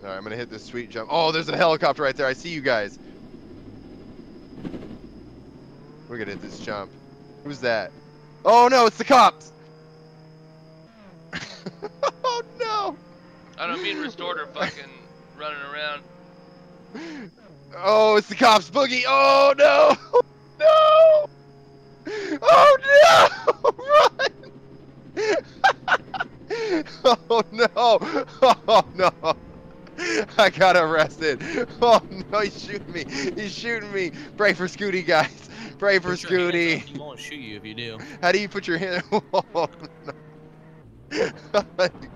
Alright, I'm gonna hit this sweet jump. Oh, there's a helicopter right there. I see you guys. We're gonna hit this jump. Who's that? Oh no, it's the cops! Oh no! I don't mean Restored or fucking running around. Oh, it's the cops, Boogie! Oh no! No! Oh no! Run! Oh no! Oh no! I got arrested! Oh no, he's shooting me! He's shooting me! Pray for Scooty, guys! Pray for Scooty! He won't shoot you if you do. How do you put your hand? Oh no! You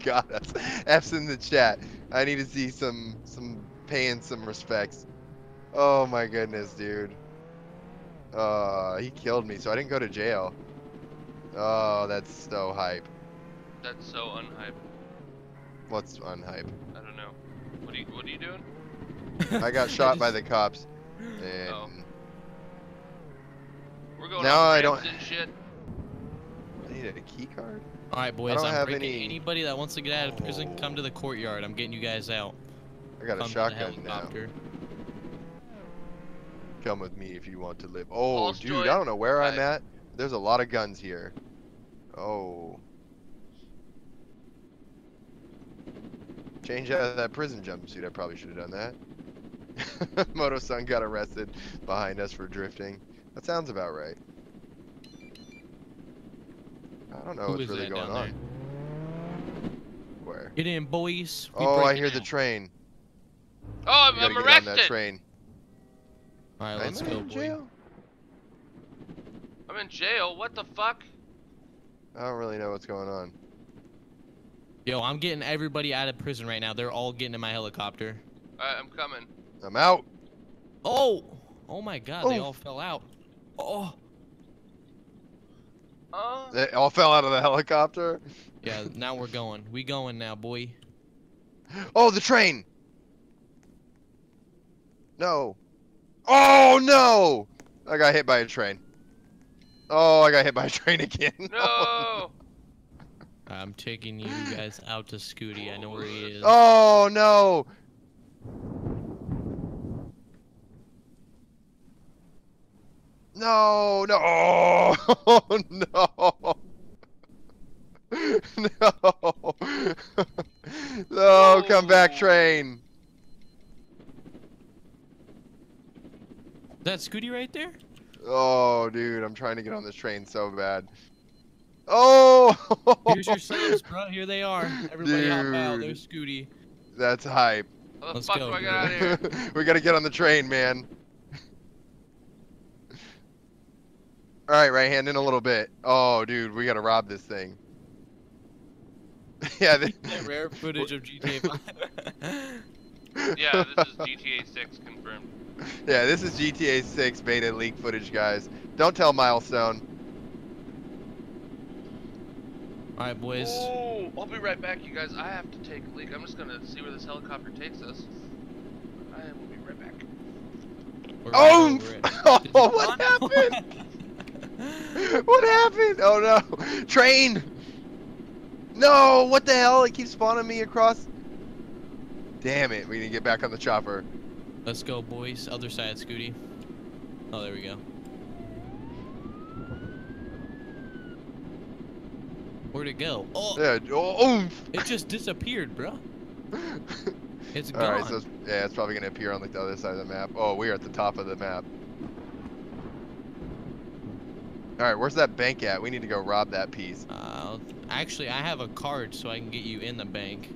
got us. F's in the chat. I need to see some some. Paying some respects. Oh my goodness, dude. Uh, he killed me, so I didn't go to jail. Oh, that's so hype. That's so unhype. What's unhype? I don't know. What are you, what are you doing? I got shot I just... by the cops. And... Oh. We're going now I don't... and shit. I needed a key card? Alright, boys, I don't I'm have any... Anybody that wants to get out of prison, oh. come to the courtyard. I'm getting you guys out. I got a shotgun now. Come with me if you want to live. Oh, dude, I don't know where I'm at. There's a lot of guns here. Oh. Change out of that prison jumpsuit. I probably should have done that. Moto-san got arrested behind us for drifting. That sounds about right. I don't know what's really going on. Where? Get in, boys. Oh, I hear the train. Oh, I'm, I'm arrested! On that train. All right, let's I'm go, in boy. Jail? I'm in jail. What the fuck? I don't really know what's going on. Yo, I'm getting everybody out of prison right now. They're all getting in my helicopter. All right, I'm coming. I'm out. Oh, oh my God! Oh. They all fell out. Oh. Uh. They all fell out of the helicopter. Yeah, now we're going. We going now, boy. Oh, the train. No. Oh no! I got hit by a train. Oh, I got hit by a train again. No! Oh, no. I'm taking you guys out to Scooty. I know where he is. Oh no! No, no, oh, no. No. No, come back, train. Is that Scooty right there? Oh, dude, I'm trying to get on this train so bad. Oh! Here's your slabs, bro. Here they are. Everybody dude, out now. There's Scooty. That's hype. How the Let's fuck go, do I dude. get out of here? We gotta get on the train, man. Alright, right hand in a little bit. Oh, dude, we gotta rob this thing. Yeah, this... That rare footage of G T A five. Yeah, this is G T A six confirmed. Yeah, this is G T A six beta leak footage, guys. Don't tell Milestone. Alright, boys. Oh, I'll be right back, you guys. I have to take a leak. I'm just gonna see where this helicopter takes us. I will be right back. We're oh! Right oh, what happened? What happened? Oh no! Train! No! What the hell? It keeps spawning me across. Damn it! We need to get back on the chopper. Let's go, boys. Other side, Scooty. Oh, there we go. Where'd it go? Oh! Yeah, oh it just disappeared, bro. It's gone. All right, so it's, yeah, it's probably gonna appear on like the other side of the map. Oh, we are at the top of the map. Alright, where's that bank at? We need to go rob that piece. Uh, actually, I have a card so I can get you in the bank.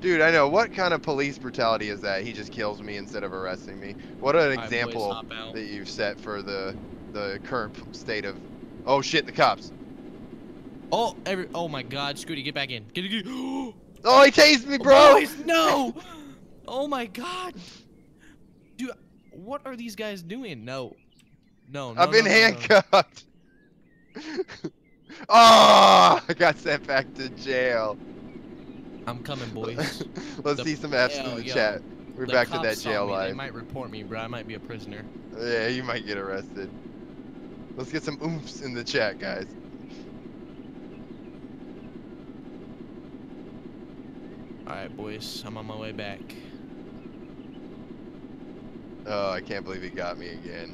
Dude, I know. What kind of police brutality is that? He just kills me instead of arresting me. What an All example right, boys, that you've set for the the current state of... Oh, shit, the cops. Oh, every... oh my God. Scooty, get back in. Get, get... Oh, he tased me, bro! Boys, no! Oh, my God. Dude, what are these guys doing? No. No, no, I've been no, handcuffed. No. Oh, I got sent back to jail. I'm coming, boys. Let's the, see some F's yo, in the yo, chat. We're back to that jail me. life. They might report me, bro. I might be a prisoner. Yeah, you might get arrested. Let's get some oofs in the chat, guys. Alright, boys. I'm on my way back. Oh, I can't believe he got me again.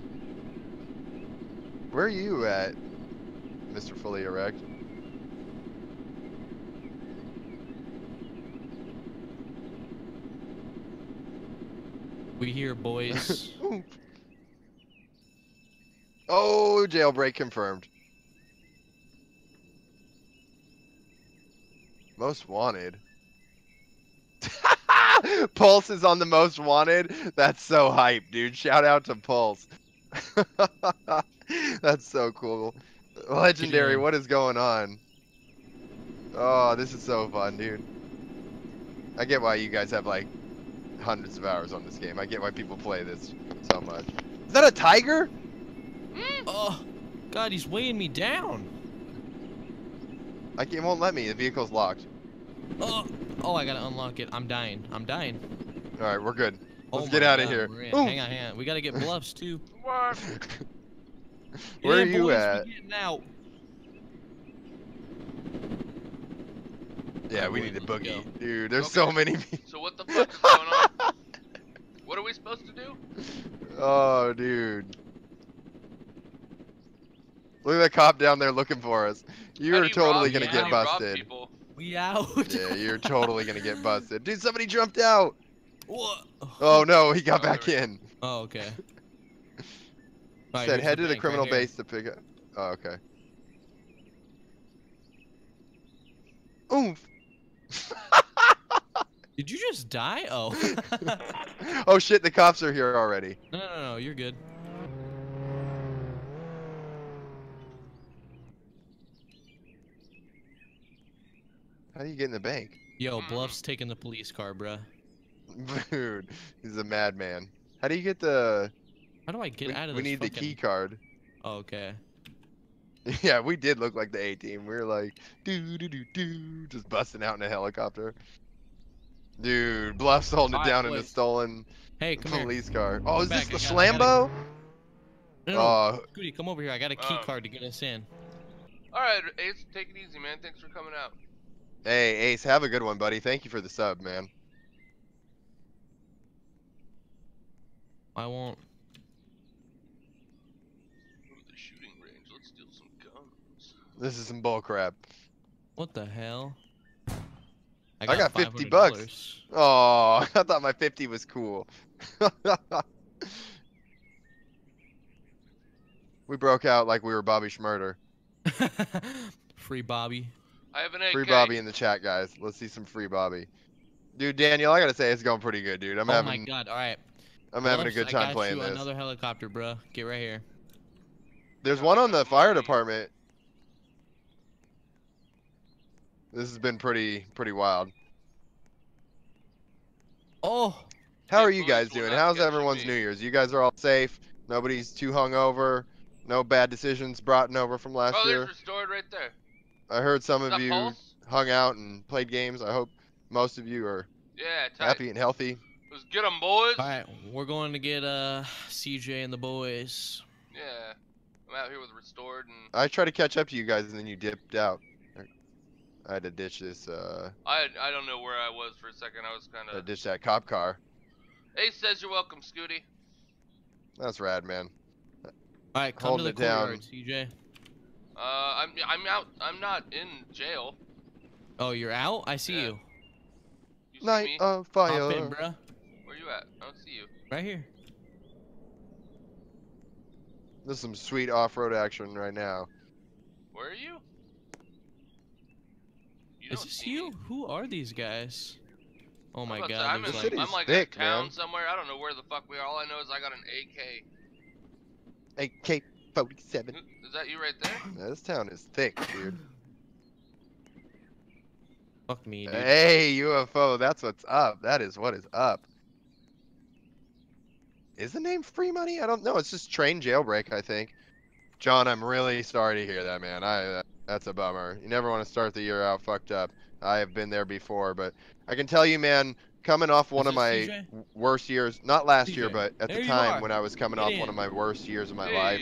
Where are you at? Mister Fully Erect. We here, boys. Oh, jailbreak confirmed. Most wanted. Pulse is on the most wanted. That's so hype, dude. Shout out to Pulse. That's so cool. Legendary, what is going on? Oh, this is so fun, dude. I get why you guys have like hundreds of hours on this game. I get why people play this so much. Is that a tiger? Mm. Oh, God, he's weighing me down. Like, it won't let me. The vehicle's locked. Oh, oh, I gotta unlock it. I'm dying. I'm dying. All right, we're good. Let's oh get out God, of here. Hang on, hang on. We gotta get bluffs too. What? Where yeah, are you boys, at? Out. Yeah, oh, we boy, need to boogie. Go. Dude, there's okay. so many people. So what the fuck is going on? What are we supposed to do? Oh, dude. Look at that cop down there looking for us. You're totally going to get busted. We out. Yeah, you're totally going to get busted. Dude, somebody jumped out. What? Oh, no, he got oh, back right. in. Oh, okay. Right, said head the to the criminal right base to pick up. Oh, okay. Oof. Did you just die? Oh. Oh shit! The cops are here already. No, no, no, you're good. How do you get in the bank? Yo, Bluff's taking the police car, bruh. Dude, he's a madman. How do you get the? How do I get we, out of this? We need fucking... the key card. Oh, okay. Yeah, we did look like the A-team. We were like, doo doo doo doo, just busting out in a helicopter. Dude, Bluff's holding All it down right, in a stolen hey, come police here. car. Oh, come is back. this the Slambo? Gotta... No, no, uh, Scooty, come over here. I got a key uh, card to get us in. All right, Ace, take it easy, man. Thanks for coming out. Hey, Ace, have a good one, buddy. Thank you for the sub, man. I won't. This is some bull crap. What the hell? I got, I got fifty bucks. Oh, I thought my fifty was cool. We broke out like we were Bobby Schmurder. Free Bobby. I have an A K. Free Bobby in the chat, guys. Let's see some free Bobby. Dude, Daniel, I gotta say it's going pretty good, dude. I'm oh having. Oh my god! All right. I'm Phillips, having a good time I got playing you this. Another helicopter, bro. Get right here. There's one on the fire department. This has been pretty pretty wild. Oh. How are you guys doing? How's everyone's New Year's? You guys are all safe. Nobody's too hungover. No bad decisions brought over from last year. Oh, there's Restored right there. I heard some of you Pulse? hung out and played games. I hope most of you are yeah, happy and healthy. Let's get them, boys. All right, we're going to get uh, C J and the boys. Yeah, I'm out here with Restored. And I tried to catch up to you guys, and then you dipped out. I had to ditch this. Uh, I I don't know where I was for a second. I was kind of. I ditched that cop car. Ace says you're welcome, Scooty. That's rad, man. All right, come Holding to the courtyard, C J. Uh, I'm I'm out. I'm not in jail. Oh, you're out? I see yeah. you. you see Night me? of fire. Hop in, bruh. Where you at? I don't see you. Right here. This is some sweet off-road action right now. Where are you? you is this you? Me. Who are these guys? Oh my god. To, I'm, in, like, I'm like thick, in town man. somewhere. I don't know where the fuck we are. All I know is I got an A K. A K forty-seven. Is that you right there? Yeah, this town is thick, dude. Fuck me, dude. Hey, U F O. That's what's up. That is what is up. Is the name Free Money? I don't know. It's just Train Jailbreak, I think. John, I'm really sorry to hear that, man. I uh, that's a bummer. You never want to start the year out fucked up. I have been there before, but I can tell you, man, coming off one of my C J? worst years, not last C J. year, but at there the time when I was coming Get off in. one of my worst years of my hey. life,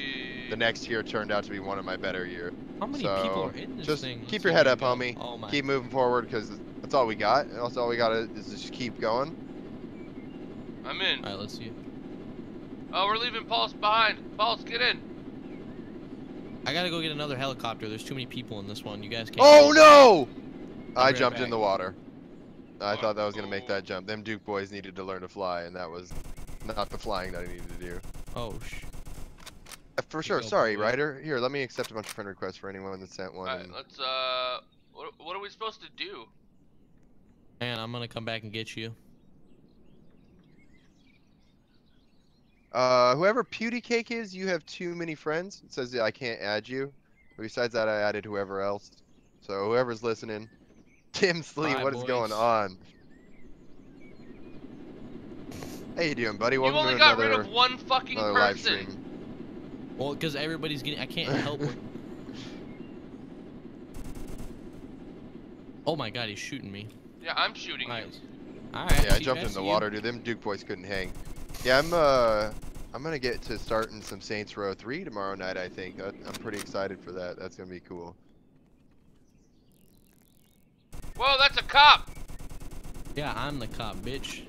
the next year turned out to be one of my better years. How many so people are in this just thing? Keep your head up, go. homie. Oh keep moving forward, because that's all we got. And also all we got is just keep going. I'm in. All right, let's see. Oh, we're leaving Pulse behind. Pulse, get in. I gotta go get another helicopter. There's too many people in this one. You guys can't. Oh no! I right jumped back. in the water. I oh, thought that was gonna make that jump. Them Duke boys needed to learn to fly, and that was not the flying that I needed to do. Oh sh. For you sure. Sorry, boy. Ryder. Here, let me accept a bunch of friend requests for anyone that sent one. All right, and... let's. Uh, what, what are we supposed to do? Man, I'm gonna come back and get you. Uh, whoever PewDieCake is, you have too many friends. It says that I can't add you. Besides that, I added whoever else. So whoever's listening, Tim Slee, Hi, what boys. is going on? How you doing, buddy? Welcome you only to got another, rid of one fucking person. Live stream. Well, because everybody's getting. I can't help. Oh my god, he's shooting me. Yeah, I'm shooting All right. you. All right. Yeah, I jumped in the water, dude. Them Duke boys couldn't hang. Yeah, I'm uh, I'm gonna get to starting some Saints Row three tomorrow night. I think I'm pretty excited for that. That's gonna be cool. Whoa, that's a cop. Yeah, I'm the cop, bitch.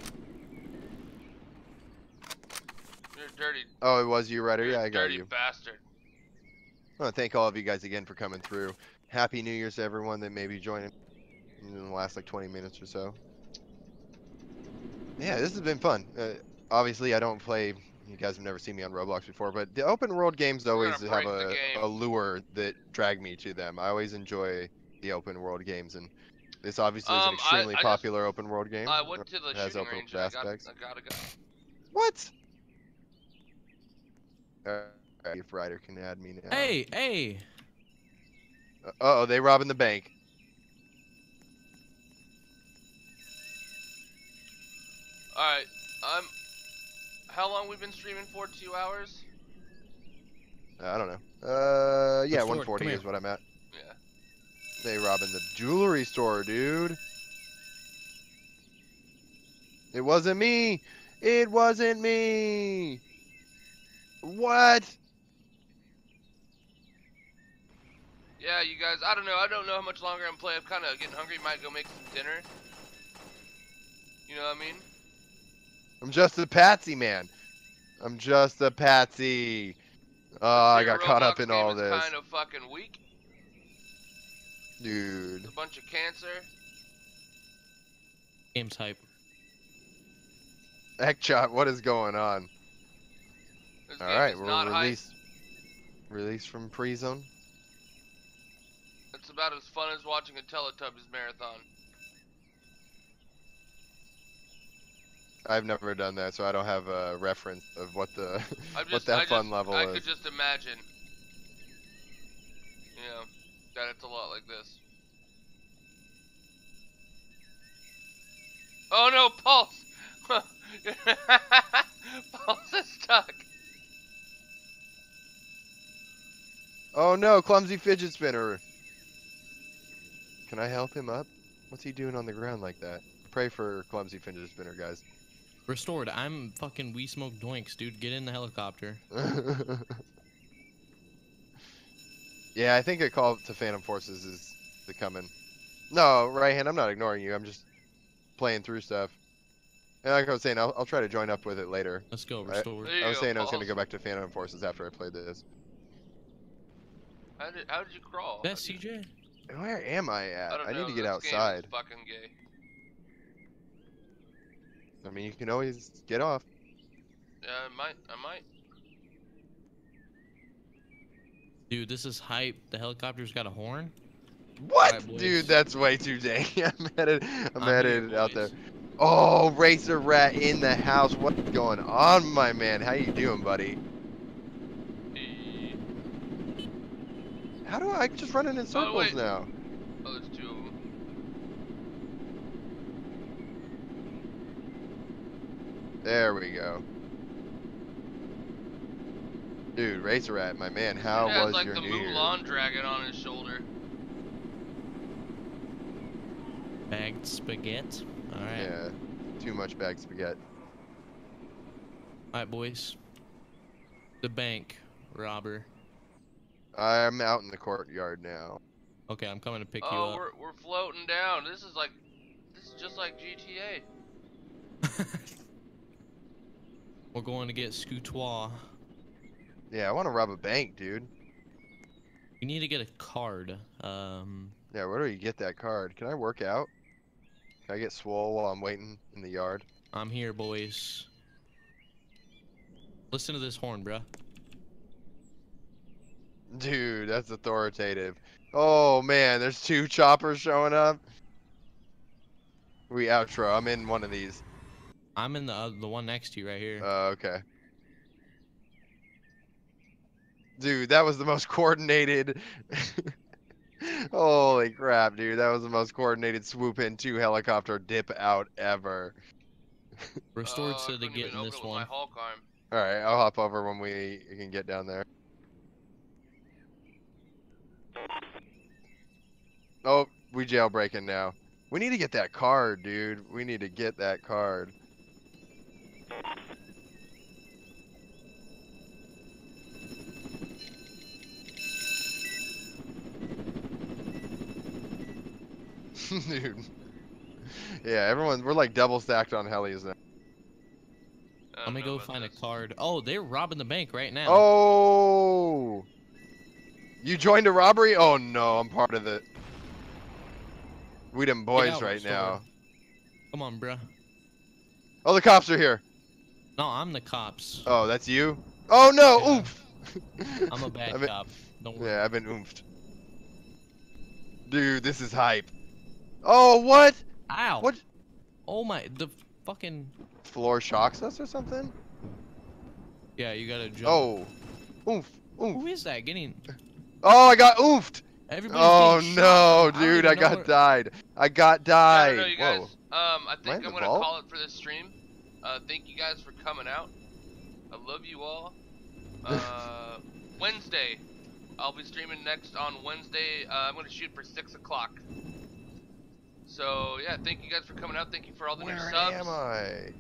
You're dirty. Oh, it was you, Ryder. Yeah, I got you. Dirty bastard. I want to thank all of you guys again for coming through. Happy New Year's to everyone that may be joining in the last like twenty minutes or so. Yeah, this has been fun. Uh, Obviously, I don't play. You guys have never seen me on Roblox before, but the open world games always have a, a lure that drag me to them. I always enjoy the open world games, and this obviously um, is an extremely I, I popular just, open world game. I went to the has shooting range. I got, I gotta go. What? Uh, if Ryder can add me now. Hey, hey. Uh oh, they robbing the bank. All right, I'm. How long we've been streaming for? Two hours? Uh, I don't know. Uh, yeah, one forty is what I'm at. Yeah. They robbing the jewelry store, dude. It wasn't me. It wasn't me. What? Yeah, you guys. I don't know. I don't know how much longer I'm playing. I'm kind of getting hungry. Might go make some dinner. You know what I mean? I'm just a patsy, man. I'm just a patsy. Oh, I got caught up in all this. Kind of fucking weak. Dude. There's a bunch of cancer. Game's hype. Eggshot, what is going on? This All right, we're released. Released from pre-zone. It's about as fun as watching a Teletubbies marathon. I've never done that, so I don't have a reference of what the just, what that I fun just, level I is. I could just imagine, you know, that it's a lot like this. Oh no, Pulse! Pulse is stuck. Oh no, clumsy fidget spinner. Can I help him up? What's he doing on the ground like that? Pray for clumsy fidget spinner, guys. Restored, I'm fucking We Smoke Doinks, dude. Get in the helicopter. Yeah, I think a call to Phantom Forces is the coming. No, right hand, I'm not ignoring you. I'm just playing through stuff. And like I was saying, I'll, I'll try to join up with it later. Let's go, Restored. I, I was go, saying Paul. I was going to go back to Phantom Forces after I played this. How did, how did you crawl? That's C J. Where am I at? I, I need know, to get outside. Fucking gay. I mean, you can always get off. Yeah, I might. I might. Dude, this is hype. The helicopter's got a horn. What? Right, dude, that's way too dang. I'm at it. I'm at it out there. Oh, Racer Rat in the house. What's going on, my man? How you doing, buddy? Hey. How do I, I just run in circles oh, now? Oh, there's two of them. There we go. Dude, Racer Rat, my man, how yeah, was like your New Year? He has like the Mulan dragon on his shoulder. Bagged spaghetti? Alright. Yeah, too much bagged spaghetti. Alright, boys. The bank robber. I'm out in the courtyard now. Okay, I'm coming to pick oh, you up. Oh, we're, we're floating down. This is like, this is just like G T A. We're going to get Scootois. Yeah, I want to rob a bank, dude. We need to get a card. Um, yeah, where do you get that card? Can I work out? Can I get swole while I'm waiting in the yard? I'm here, boys. Listen to this horn, bruh. Dude, that's authoritative. Oh, man, there's two choppers showing up. We outro. I'm in one of these. I'm in the uh, the one next to you right here. Oh, uh, okay. Dude, that was the most coordinated. Holy crap, dude! That was the most coordinated swoop in two helicopter dip out ever. Restored uh, to the get in this one. All right, I'll hop over when we can get down there. Oh, we jailbreaking now. We need to get that card, dude. We need to get that card. Dude. Yeah, everyone, we're like double stacked on helis now. Let me go find a card. Oh, they're robbing the bank right now. Oh! You joined a robbery? Oh no, I'm part of it. We them boys right now. Come on, bruh. Oh, the cops are here. No, I'm the cops. Oh, that's you? Oh no, yeah. Oomph! I'm a bad I've been, cop. Don't worry. Yeah, I've been oomphed. Dude, this is hype. Oh, what? Ow. What? Oh my, the fucking... Floor shocks us or something? Yeah, you gotta jump. Oh. Oomph, oomph. Who is that getting... Oh, I got oofed! Everybody's oh no, shot. dude, I, I got where... died. I got died. I know, you guys. Whoa. Um, I think I'm gonna vault? call it for this stream. Uh, thank you guys for coming out. I love you all. Uh, Wednesday. I'll be streaming next on Wednesday. Uh, I'm gonna shoot for six o'clock. So yeah, thank you guys for coming out. Thank you for all the Where new subs. Am I?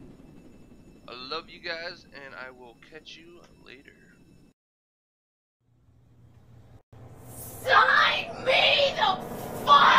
I love you guys, and I will catch you later. Sign me the fuck!